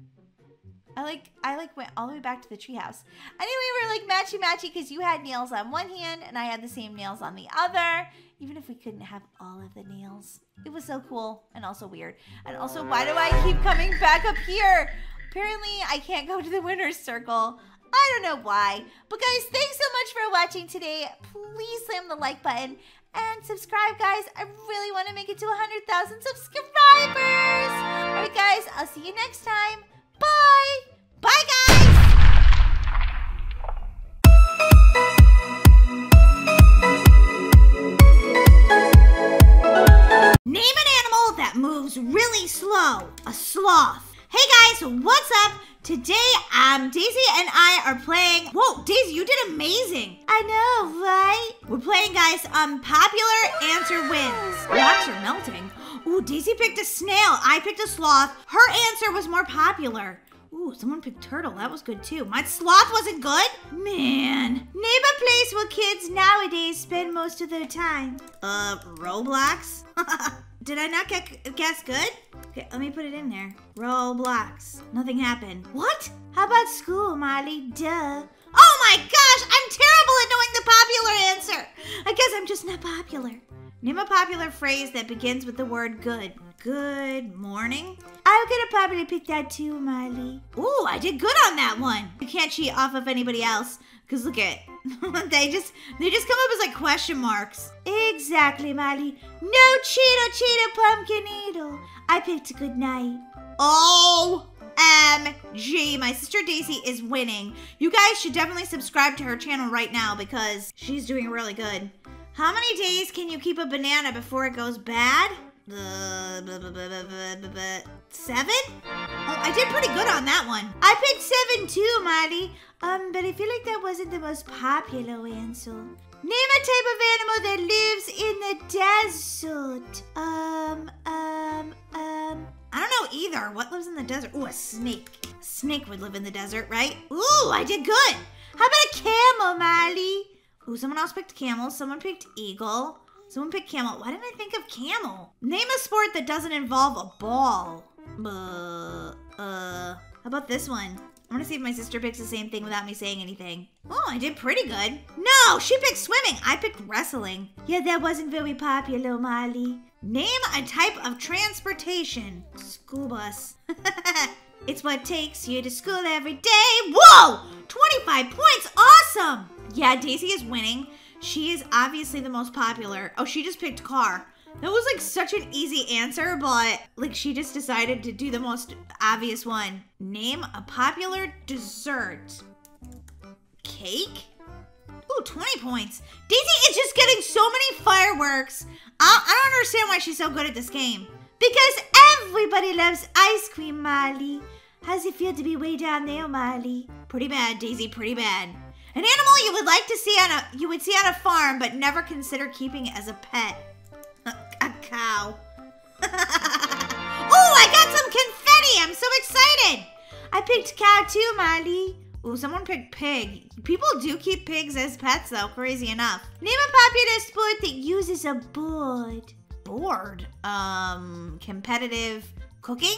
I went all the way back to the treehouse. Anyway, we were like matchy-matchy because you had nails on one hand and I had the same nails on the other, even if we couldn't have all of the nails. It was so cool and also weird. And also, why do I keep coming back up here? Apparently, I can't go to the winner's circle. I don't know why. But guys, thanks so much for watching today. Please slam the like button and subscribe, guys. I really want to make it to 100,000 subscribers. All right, guys. I'll see you next time. Bye. Bye, guys. Name an animal that moves really slow. A sloth. Hey guys, what's up? Today, Daisy and I are playing... Whoa, Daisy, you did amazing. I know, right? We're playing, guys, popular answer wins. Rocks are melting. Ooh, Daisy picked a snail. I picked a sloth. Her answer was more popular. Ooh, someone picked turtle. That was good, too. My sloth wasn't good? Man. Name a place where kids nowadays spend most of their time. Roblox? Did I not guess good? Okay, let me put it in there. Roblox. Nothing happened. What? How about school, Molly? Duh. Oh my gosh, I'm terrible at knowing the popular answer. I guess I'm just not popular. Name a popular phrase that begins with the word good. Good morning? I could have probably picked that too, Molly. Ooh, I did good on that one. You can't cheat off of anybody else, because look at it. they just come up as like question marks. Exactly, Molly. No cheeto, cheeto, pumpkin needle. I picked a good night. OMG, my sister Daisy is winning. You guys should definitely subscribe to her channel right now because she's doing really good. How many days can you keep a banana before it goes bad? Blah, blah, blah, blah, blah, blah, blah. 7? Oh, I did pretty good on that one. I picked 7 too, Molly. But I feel like that wasn't the most popular answer. Name a type of animal that lives in the desert. I don't know either. What lives in the desert? Ooh, a snake. A snake would live in the desert, right? Ooh, I did good. How about a camel, Molly? Ooh, someone else picked camel. Someone picked eagle. Someone picked camel. Why didn't I think of camel? Name a sport that doesn't involve a ball. How about this one? I want to see if my sister picks the same thing without me saying anything. Oh, I did pretty good. No, she picked swimming. I picked wrestling. Yeah, that wasn't very popular, Molly. Name a type of transportation. School bus. It's what takes you to school every day. Whoa! 25 points. Awesome. Yeah, Daisy is winning. She is obviously the most popular. Oh, she just picked car. That was like such an easy answer, but like she just decided to do the most obvious one. Name a popular dessert. Cake? Ooh, 20 points. Daisy is just getting so many fireworks. I don't understand why she's so good at this game. Because everybody loves ice cream, Molly. How's it feel to be way down there, Molly? Pretty bad, Daisy, pretty bad. An animal you would like to see on a farm but never consider keeping as a pet. A cow. Oh, I got some confetti. I'm so excited. I picked cow too, Molly. Ooh, someone picked pig. People do keep pigs as pets though, crazy enough. Name a popular sport that uses a board. Board? Competitive cooking?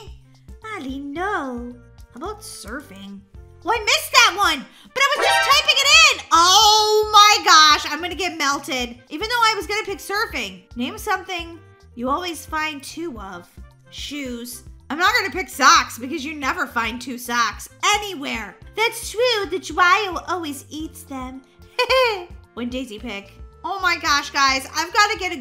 Molly, no. How about surfing? Well, I missed that one, but I was just typing it in. Oh my gosh, I'm gonna get melted. Even though I was gonna pick surfing. Name something you always find two of. Shoes. I'm not gonna pick socks because you never find two socks anywhere. That's true, the chihuahua always eats them. When Daisy pick. Oh my gosh, guys, I've gotta get a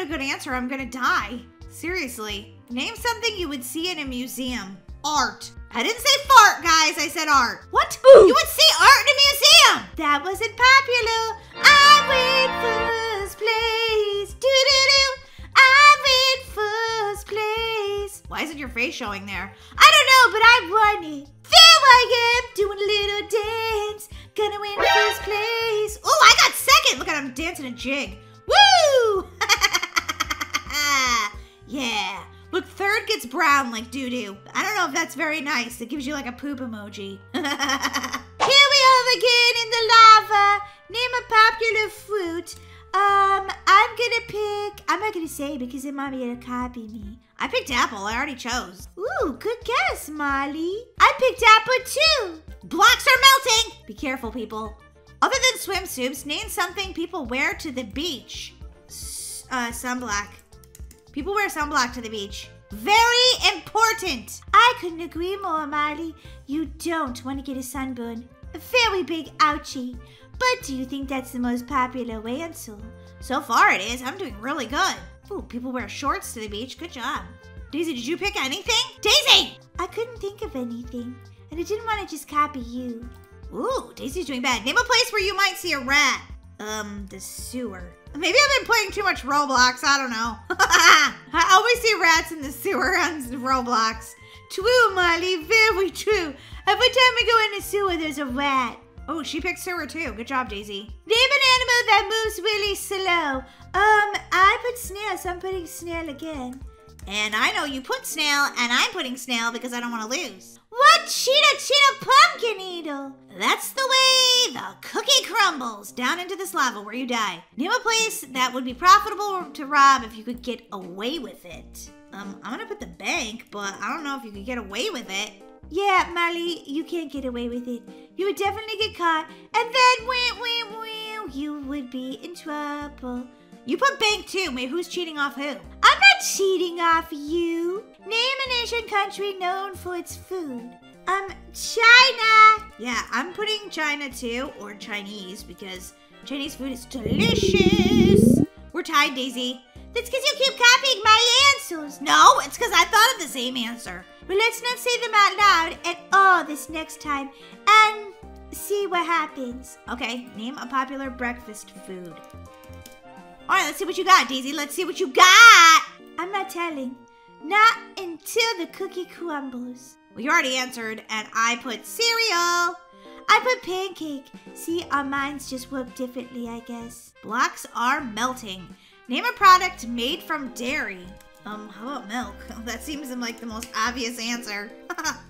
good answer. I'm gonna die. Seriously. Name something you would see in a museum. Art. I didn't say fart, guys. I said art. What? Ooh. You would see art in a museum. That wasn't popular. I win first place. Doo-doo-doo. I win first place. Why isn't your face showing there? I don't know, but I won it. There I am doing a little dance. Gonna win first place. Oh, I got second. Look at him dancing a jig. Woo! Yeah. Look, third gets brown like doo-doo. I don't know if that's very nice. It gives you like a poop emoji. Here we are again in the lava. Name a popular fruit. I'm gonna pick... I'm not gonna say because it might be gonna copy me. I picked apple. I already chose. Ooh, good guess, Molly. I picked apple too. Blocks are melting. Be careful, people. Other than swimsuits, name something people wear to the beach. Sunblock. People wear sunblock to the beach. Very important. I couldn't agree more, Molly. You don't want to get a sunburn. A very big ouchie. But do you think that's the most popular answer? So far it is. I'm doing really good. Ooh, people wear shorts to the beach. Good job. Daisy, did you pick anything? Daisy! I couldn't think of anything. And I didn't want to just copy you. Ooh, Daisy's doing bad. Name a place where you might see a rat. The sewer. Maybe I've been playing too much Roblox. I don't know. I always see rats in the sewer on Roblox. True, Molly. Very true. Every time we go in the sewer, there's a rat. Oh, she picked sewer too. Good job, Daisy. Name an animal that moves really slow. I put snail, so I'm putting snail again. And I know you put snail, and I'm putting snail because I don't want to lose. What? Cheetah, pumpkin eater. That's the way the cookie crumbles down into this lava where you die. Name a place that would be profitable to rob if you could get away with it. I'm gonna put the bank, but I don't know if you could get away with it. Yeah, Molly, you can't get away with it. You would definitely get caught, and then you would be in trouble. You put bank too. Wait, who's cheating off who? I'm not cheating off you. Name an Asian country known for its food. China. Yeah, I'm putting China too, or Chinese, because Chinese food is delicious. We're tied, Daisy. That's because you keep copying my answers. No, it's because I thought of the same answer. But let's not say them out loud at all this next time and see what happens. Okay, name a popular breakfast food. All right, let's see what you got, Daisy. Let's see what you got. I'm not telling. Not until the cookie crumbles. Well, you already answered, and I put cereal. I put pancake. See, our minds just work differently, I guess. Blocks are melting. Name a product made from dairy. How about milk? That seems like the most obvious answer.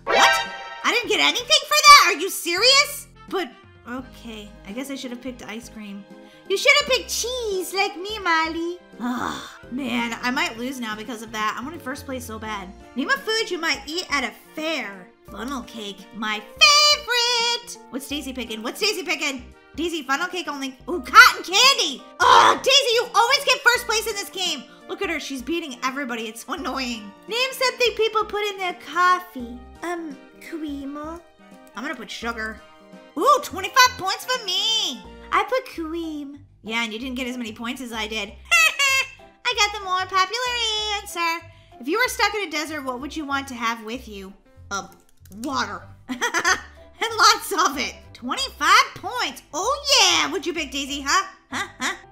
What? I didn't get anything for that? Are you serious? But, okay. I guess I should have picked ice cream. You should have picked cheese, like me, Molly. Ugh, man, I might lose now because of that. I want to first place so bad. Name a food you might eat at a fair. Funnel cake, my favorite. What's Daisy picking? What's Daisy picking? Daisy, funnel cake only. Ooh, cotton candy. Ugh, Daisy, you always get first place in this game. Look at her, she's beating everybody. It's so annoying. Name something people put in their coffee. Creamer. I'm gonna put sugar. Ooh, 25 points for me. I put cream. Yeah, and you didn't get as many points as I did. I got the more popular answer. If you were stuck in a desert, what would you want to have with you? Water. And lots of it. 25 points. Oh, yeah. What'd you pick, Daisy? Huh?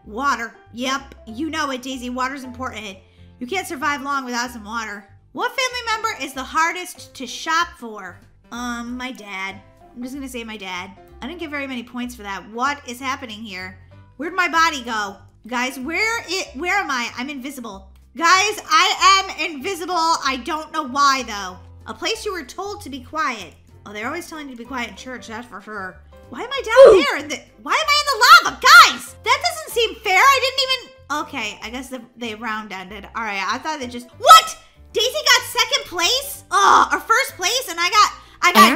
Water. Yep. You know it, Daisy. Water's important. You can't survive long without some water. What family member is the hardest to shop for? My dad. I'm just going to say my dad. I didn't get very many points for that. What is happening here? Where'd my body go? Guys, where am I? I'm invisible. Guys, I am invisible. I don't know why, though. A place you were told to be quiet. Oh, they're always telling you to be quiet in church, that's for sure. Why am I down there? Why am I in the lava? Guys, that doesn't seem fair. I didn't even... Okay, I guess they round-ended. All right, I thought they just... What? Daisy got second place? Oh, or first place, and I got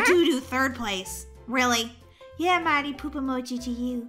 doo-doo third place. Really? Yeah, Marty, poop emoji to you.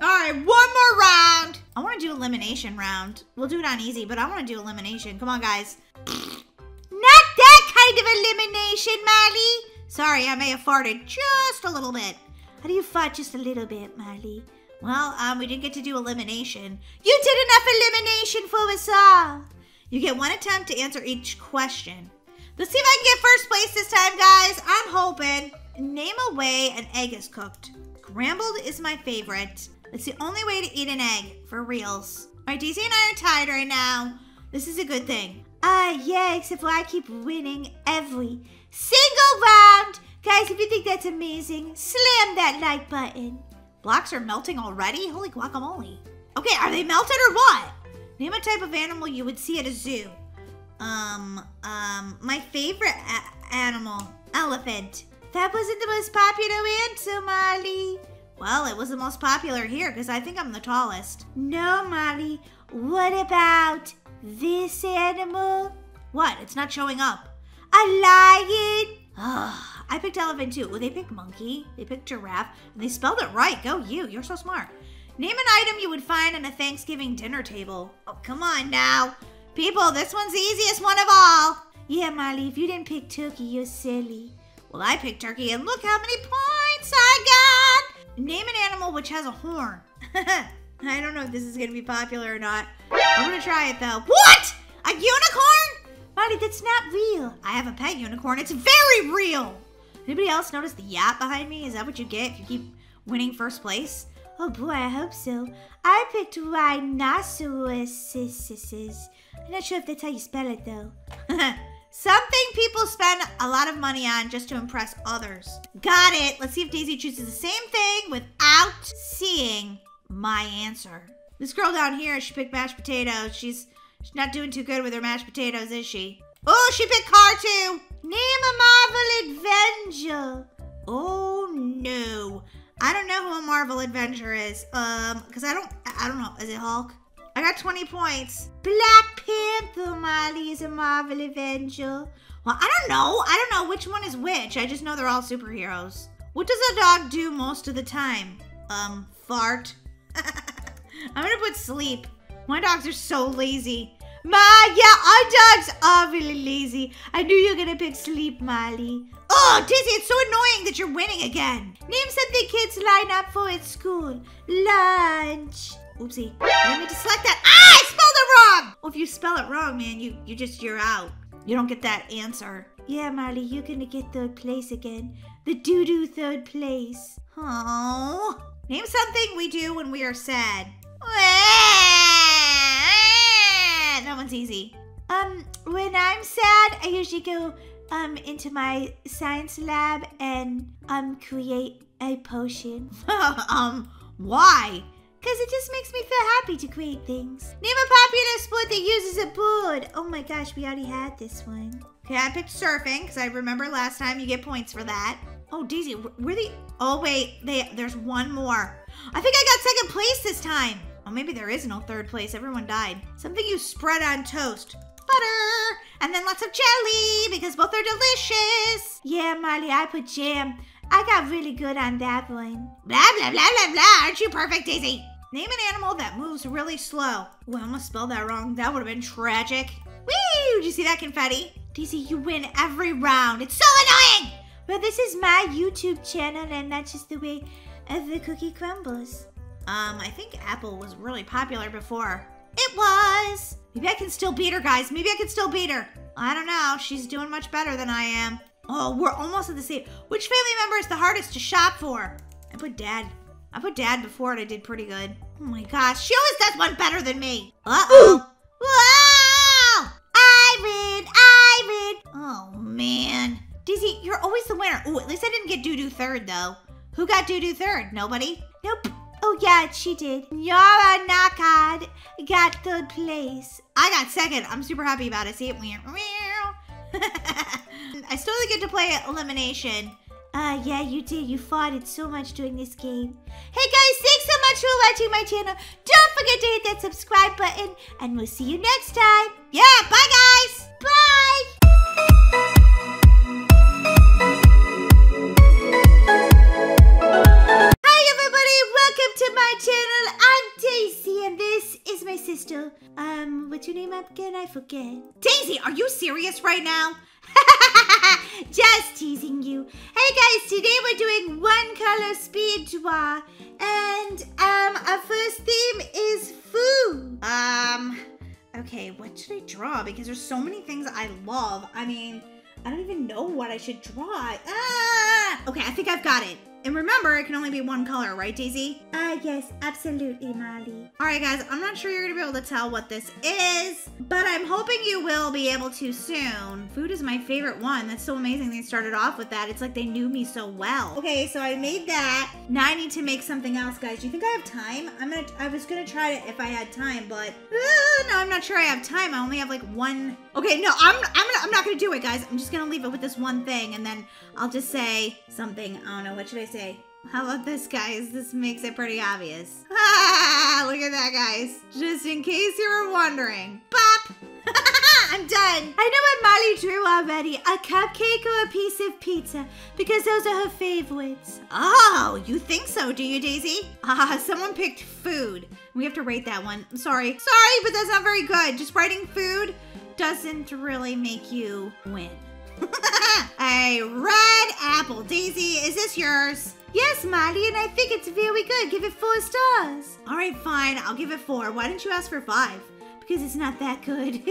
Alright, one more round. I want to do elimination round. We'll do it on easy, but I want to do elimination. Come on, guys. Not that kind of elimination, Marty. Sorry, I may have farted just a little bit. How do you fart just a little bit, Marty? Well, we didn't get to do elimination. You did enough elimination for us all. You get one attempt to answer each question. Let's see if I can get first place this time, guys. I'm hoping. Name a way an egg is cooked. Scrambled is my favorite. It's the only way to eat an egg, for reals. All right, Daisy and I are tied right now. This is a good thing. Yeah, except for I keep winning every single round. Guys, if you think that's amazing, slam that like button. Blocks are melting already? Holy guacamole. Okay, are they melted or what? Name a type of animal you would see at a zoo. My favorite animal, elephant. That wasn't the most popular answer, Molly. Well, it was the most popular here because I think I'm the tallest. No, Molly. What about this animal? What? It's not showing up. A lion. Ugh, I picked elephant too. Well, they picked monkey. They picked giraffe. And they spelled it right. Go you. You're so smart. Name an item you would find on a Thanksgiving dinner table. Oh, come on now. People, this one's the easiest one of all. Yeah, Molly. If you didn't pick turkey, you're silly. Well, I picked turkey, and look how many points I got! Name an animal which has a horn. I don't know if this is going to be popular or not. I'm going to try it, though. What? A unicorn? Marty, that's not real. I have a pet unicorn. It's very real. Anybody else notice the yacht behind me? Is that what you get if you keep winning first place? Oh, boy, I hope so. I picked rhinoceroses. I'm not sure if that's how you spell it, though. Something people spend a lot of money on just to impress others. Got it. Let's see if Daisy chooses the same thing without seeing my answer. This girl down here, she picked mashed potatoes. She's not doing too good with her mashed potatoes, is she? Oh, she picked car too. Name a Marvel Adventure. Oh, no. I don't know who a Marvel Adventure is. Because I don't know. Is it Hulk? I got 20 points. Black Panther, Molly, is a Marvel Avenger. Well, I don't know. I don't know which one is which. I just know they're all superheroes. What does a dog do most of the time? Fart. I'm going to put sleep. My dogs are so lazy. Yeah, our dogs are really lazy. I knew you were going to pick sleep, Molly. Oh, Daisy, it's so annoying that you're winning again. Name something kids line up for at school. Lunch. Oopsie. I didn't mean to select that. Ah, I spelled it wrong! Well, if you spell it wrong, man, you're out. You don't get that answer. Yeah, Molly, you're gonna get third place again. The doo-doo third place. Oh. Name something we do when we are sad. That one's easy. When I'm sad, I usually go into my science lab and create a potion. Why? Because it just makes me feel happy to create things. Name a popular sport that uses a board. Oh my gosh, we already had this one. Okay, I picked surfing because I remember last time you get points for that. Oh, Daisy, where the... Oh, wait, there's one more. I think I got second place this time. Oh, maybe there is no third place. Everyone died. Something you spread on toast. Butter. And then lots of jelly because both are delicious. Yeah, Marley, I put jam. I got really good on that one. Blah, blah, blah, blah, blah. Aren't you perfect, Daisy? Name an animal that moves really slow. Ooh, I almost spelled that wrong. That would have been tragic. Woo! Did you see that confetti? Daisy, you win every round. It's so annoying! Well, this is my YouTube channel, and that's just the way the cookie crumbles. I think Apple was really popular before. It was! Maybe I can still beat her, guys. Maybe I can still beat her. I don't know. She's doing much better than I am. Oh, we're almost at the same. Which family member is the hardest to shop for? I put Dad. I put Dad before and I did pretty good. Oh my gosh, she always does one better than me. Uh-oh. Whoa! I win. Oh, man. Daisy, you're always the winner. Oh, at least I didn't get Doodoo third, though. Who got Doodoo third? Nobody? Nope. Oh, yeah, she did. Yara Nakad got third place. I got second. I'm super happy about it. See it? I still get to play elimination. Yeah, you did. You fought it so much during this game. Hey, guys, thanks so much for watching my channel. Don't forget to hit that subscribe button, and we'll see you next time. Yeah, bye, guys. Bye. Hi, everybody. Welcome to my channel. I'm Daisy, and this is my sister. What's your name again? I forget. Daisy, are you serious right now? Just teasing you. Hey guys, today we're doing one color speed draw, and our first theme is food. Okay, what should I draw? Because there's so many things I love. I mean, I don't even know what I should draw. Okay, I think I've got it. And remember, it can only be one color, right, Daisy? Yes, absolutely, Molly. All right, guys, I'm not sure you're gonna be able to tell what this is, but I'm hoping you will be able to soon. Food is my favorite one. That's so amazing they started off with that. It's like they knew me so well. Okay, so I made that. Now I need to make something else, guys. Do you think I have time? I was gonna try it if I had time, but no, I'm not sure I have time. I only have like one. Okay, no, I'm not gonna do it, guys. I'm just gonna leave it with this one thing, and then I'll just say something. I don't know, what should I say? How about this, guys? This makes it pretty obvious. Ah, look at that, guys. Just in case you were wondering. Pop! I'm done. I know what Molly drew already. A cupcake or a piece of pizza, because those are her favorites. Oh, you think so, do you, Daisy? Someone picked food. We have to rate that one. I'm sorry. Sorry, but that's not very good. Just writing food doesn't really make you win. A red apple. Daisy, is this yours? Yes, Molly, and I think it's very good. Give it 4 stars. All right, fine. I'll give it 4. Why didn't you ask for 5? Because it's not that good.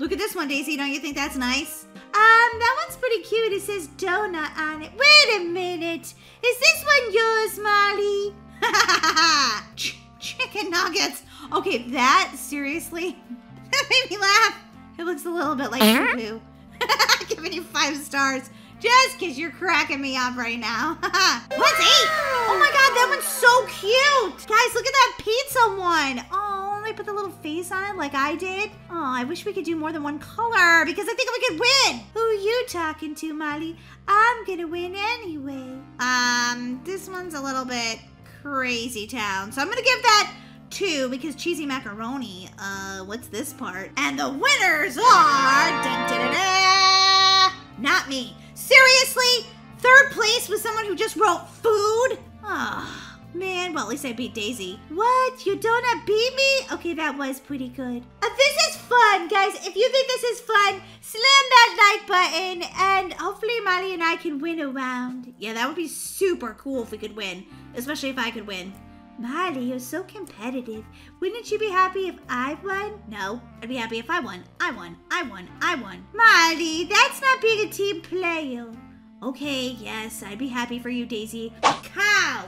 Look at this one, Daisy. Don't you think that's nice? That one's pretty cute. It says donut on it. Wait a minute. Is this one yours, Molly? Chicken nuggets. Okay, that, seriously? That made me laugh. It looks a little bit like shampoo. Giving you 5 stars. Just because you're cracking me up right now. What's 8? Oh my god, that one's so cute. Guys, look at that pizza one. Oh, they put the little face on it like I did. Oh, I wish we could do more than one color because I think we could win. Who are you talking to, Molly? I'm going to win anyway. This one's a little bit crazy town. So I'm going to give that 2 because cheesy macaroni. What's this part? And the winners are... Dun, dun, dun, dun. Not me. Seriously? Third place was someone who just wrote food? Oh, man. Well, at least I beat Daisy. What? You don't beat me? Okay, that was pretty good. This is fun, guys. If you think this is fun, slam that like button, and hopefully Molly and I can win a round. Yeah, that would be super cool if we could win, especially if I could win. Molly, you're so competitive. Wouldn't you be happy if I won? No, I'd be happy if I won. I won. Molly, that's not being a team player. Okay, yes, I'd be happy for you, Daisy. A cow!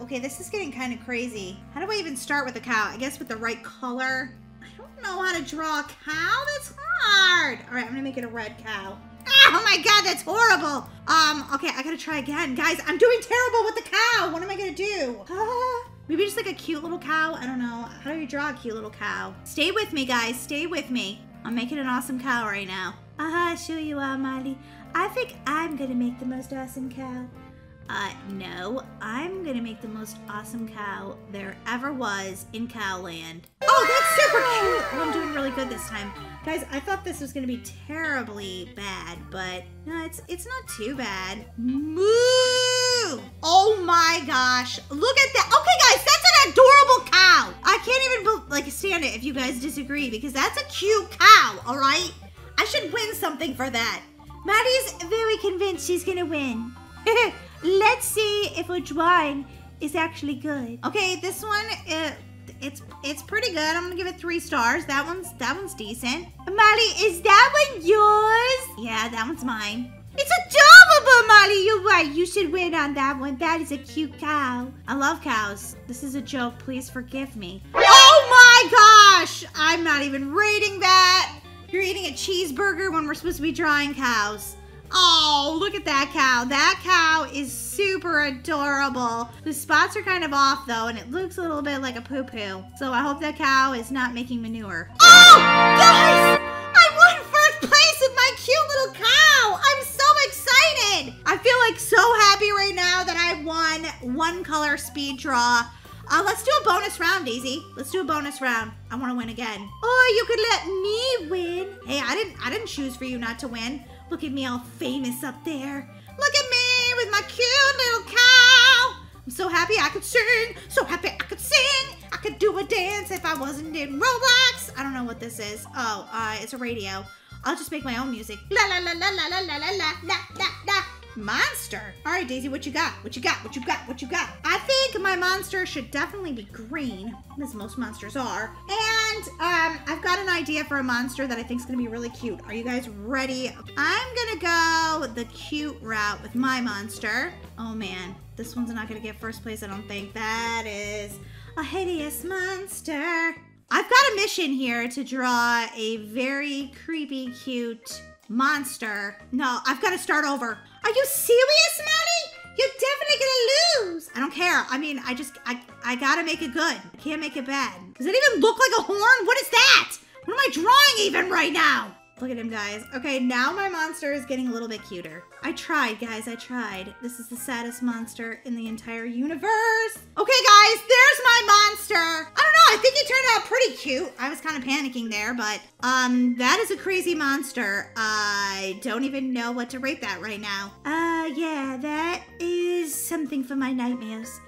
Okay, this is getting kind of crazy. How do I even start with a cow? I guess with the right color. I don't know how to draw a cow. That's hard. All right, I'm gonna make it a red cow. Oh my god, that's horrible. Okay, I gotta try again. Guys, I'm doing terrible with the cow. What am I gonna do? Maybe just like a cute little cow. I don't know. How do you draw a cute little cow? Stay with me, guys. Stay with me. I'm making an awesome cow right now. Sure you are, Molly. I think I'm gonna make the most awesome cow. No. I'm gonna make the most awesome cow there ever was in Cowland. Oh, that's super cute! Oh, I'm doing really good this time. Guys, I thought this was gonna be terribly bad, but no, it's not too bad. Moo! Oh my gosh, look at that. Okay, guys, that's an adorable cow. I can't even, like, stand it if you guys disagree, because that's a cute cow, all right? I should win something for that. Maddie's very convinced she's gonna win. Let's see if a drawing is actually good. Okay, this one, it's pretty good. I'm gonna give it 3 stars. That one's decent. Molly, is that one yours? Yeah, that one's mine. It's adorable, Molly. You're right. You should win on that one. That is a cute cow. I love cows. This is a joke. Please forgive me. Oh my gosh! I'm not even rating that. You're eating a cheeseburger when we're supposed to be drawing cows. Oh, look at that cow. That cow is super adorable. The spots are kind of off, though, and it looks a little bit like a poo-poo. So I hope that cow is not making manure. Oh, guys! I won 1st place with my cute little cow! I'm so excited! I feel, like, so happy right now that I won 1 color speed draw. Let's do a bonus round, Daisy. Let's do a bonus round. I want to win again. Oh, you could let me win. Hey, I didn't choose for you not to win. Look at me all famous up there. Look at me with my cute little cow. I'm so happy I could sing. So happy I could sing. I could do a dance if I wasn't in Roblox. I don't know what this is. Oh, it's a radio. I'll just make my own music. La la la la la la la la la la la. Monster. All right, Daisy, what you got? What you got? What you got? What you got? I think my monster should definitely be green, as most monsters are. And I've got an idea for a monster that I think is going to be really cute. Are you guys ready? I'm going to go the cute route with my monster. Oh, man. This one's not going to get 1st place, I don't think. That is a hideous monster. I've got a mission here to draw a very creepy, cute monster. No, I've got to start over. Are you serious, Maddie? You're definitely gonna lose. I don't care. I mean, I gotta make it good. I can't make it bad. Does it even look like a horn? What is that? What am I drawing even right now? Look at him, guys. Okay, now my monster is getting a little bit cuter. I tried, guys, I tried. This is the saddest monster in the entire universe. Okay, guys, there's my monster. I don't know, I think it turned out pretty cute. I was kind of panicking there, but that is a crazy monster. I don't even know what to rate that right now. Yeah, that is something for my nightmares.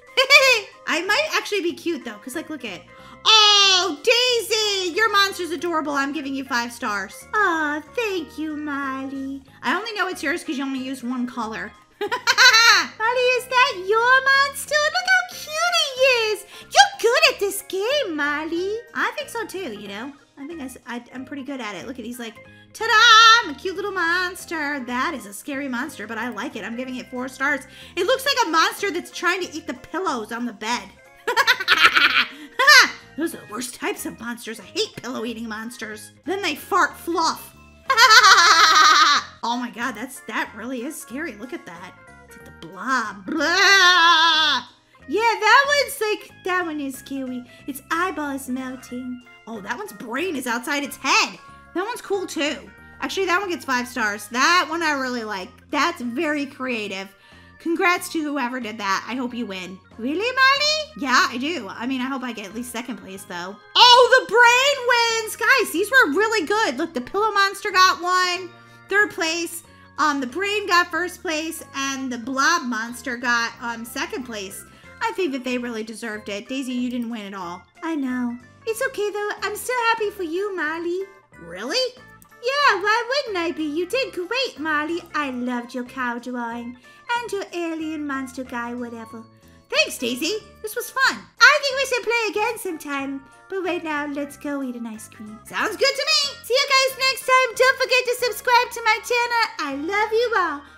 I might actually be cute though, because like, look at it. Oh, Daisy, your monster's adorable. I'm giving you 5 stars. Oh, thank you, Molly. I only know it's yours because you only used 1 color. Molly, is that your monster? Look how cute he is. You're good at this game, Molly. I think so too, you know. I think I'm pretty good at it. Look at, he's like, ta-da, I'm a cute little monster. That is a scary monster, but I like it. I'm giving it 4 stars. It looks like a monster that's trying to eat the pillows on the bed. Those are the worst types of monsters. I hate pillow-eating monsters. Then they fart fluff. Oh my god, that really is scary. Look at that. It's like the blob. Blah. Yeah, that one is scary. Its eyeball is melting. Oh, that one's brain is outside its head. That one's cool too. Actually, that one gets 5 stars. That one I really like. That's very creative. Congrats to whoever did that. I hope you win. Really, Molly? Yeah, I do. I mean, I hope I get at least 2nd place, though. Oh, the brain wins! Guys, these were really good. Look, the pillow monster got 1. 3rd place. The brain got 1st place. And the blob monster got 2nd place. I think that they really deserved it. Daisy, you didn't win at all. I know. It's okay, though. I'm still happy for you, Molly. Really? Yeah, why wouldn't I be? You did great, Molly. I loved your cow drawing. And your alien monster guy, whatever. Thanks, Daisy. This was fun. I think we should play again sometime. But right now, let's go eat an ice cream. Sounds good to me. See you guys next time. Don't forget to subscribe to my channel. I love you all.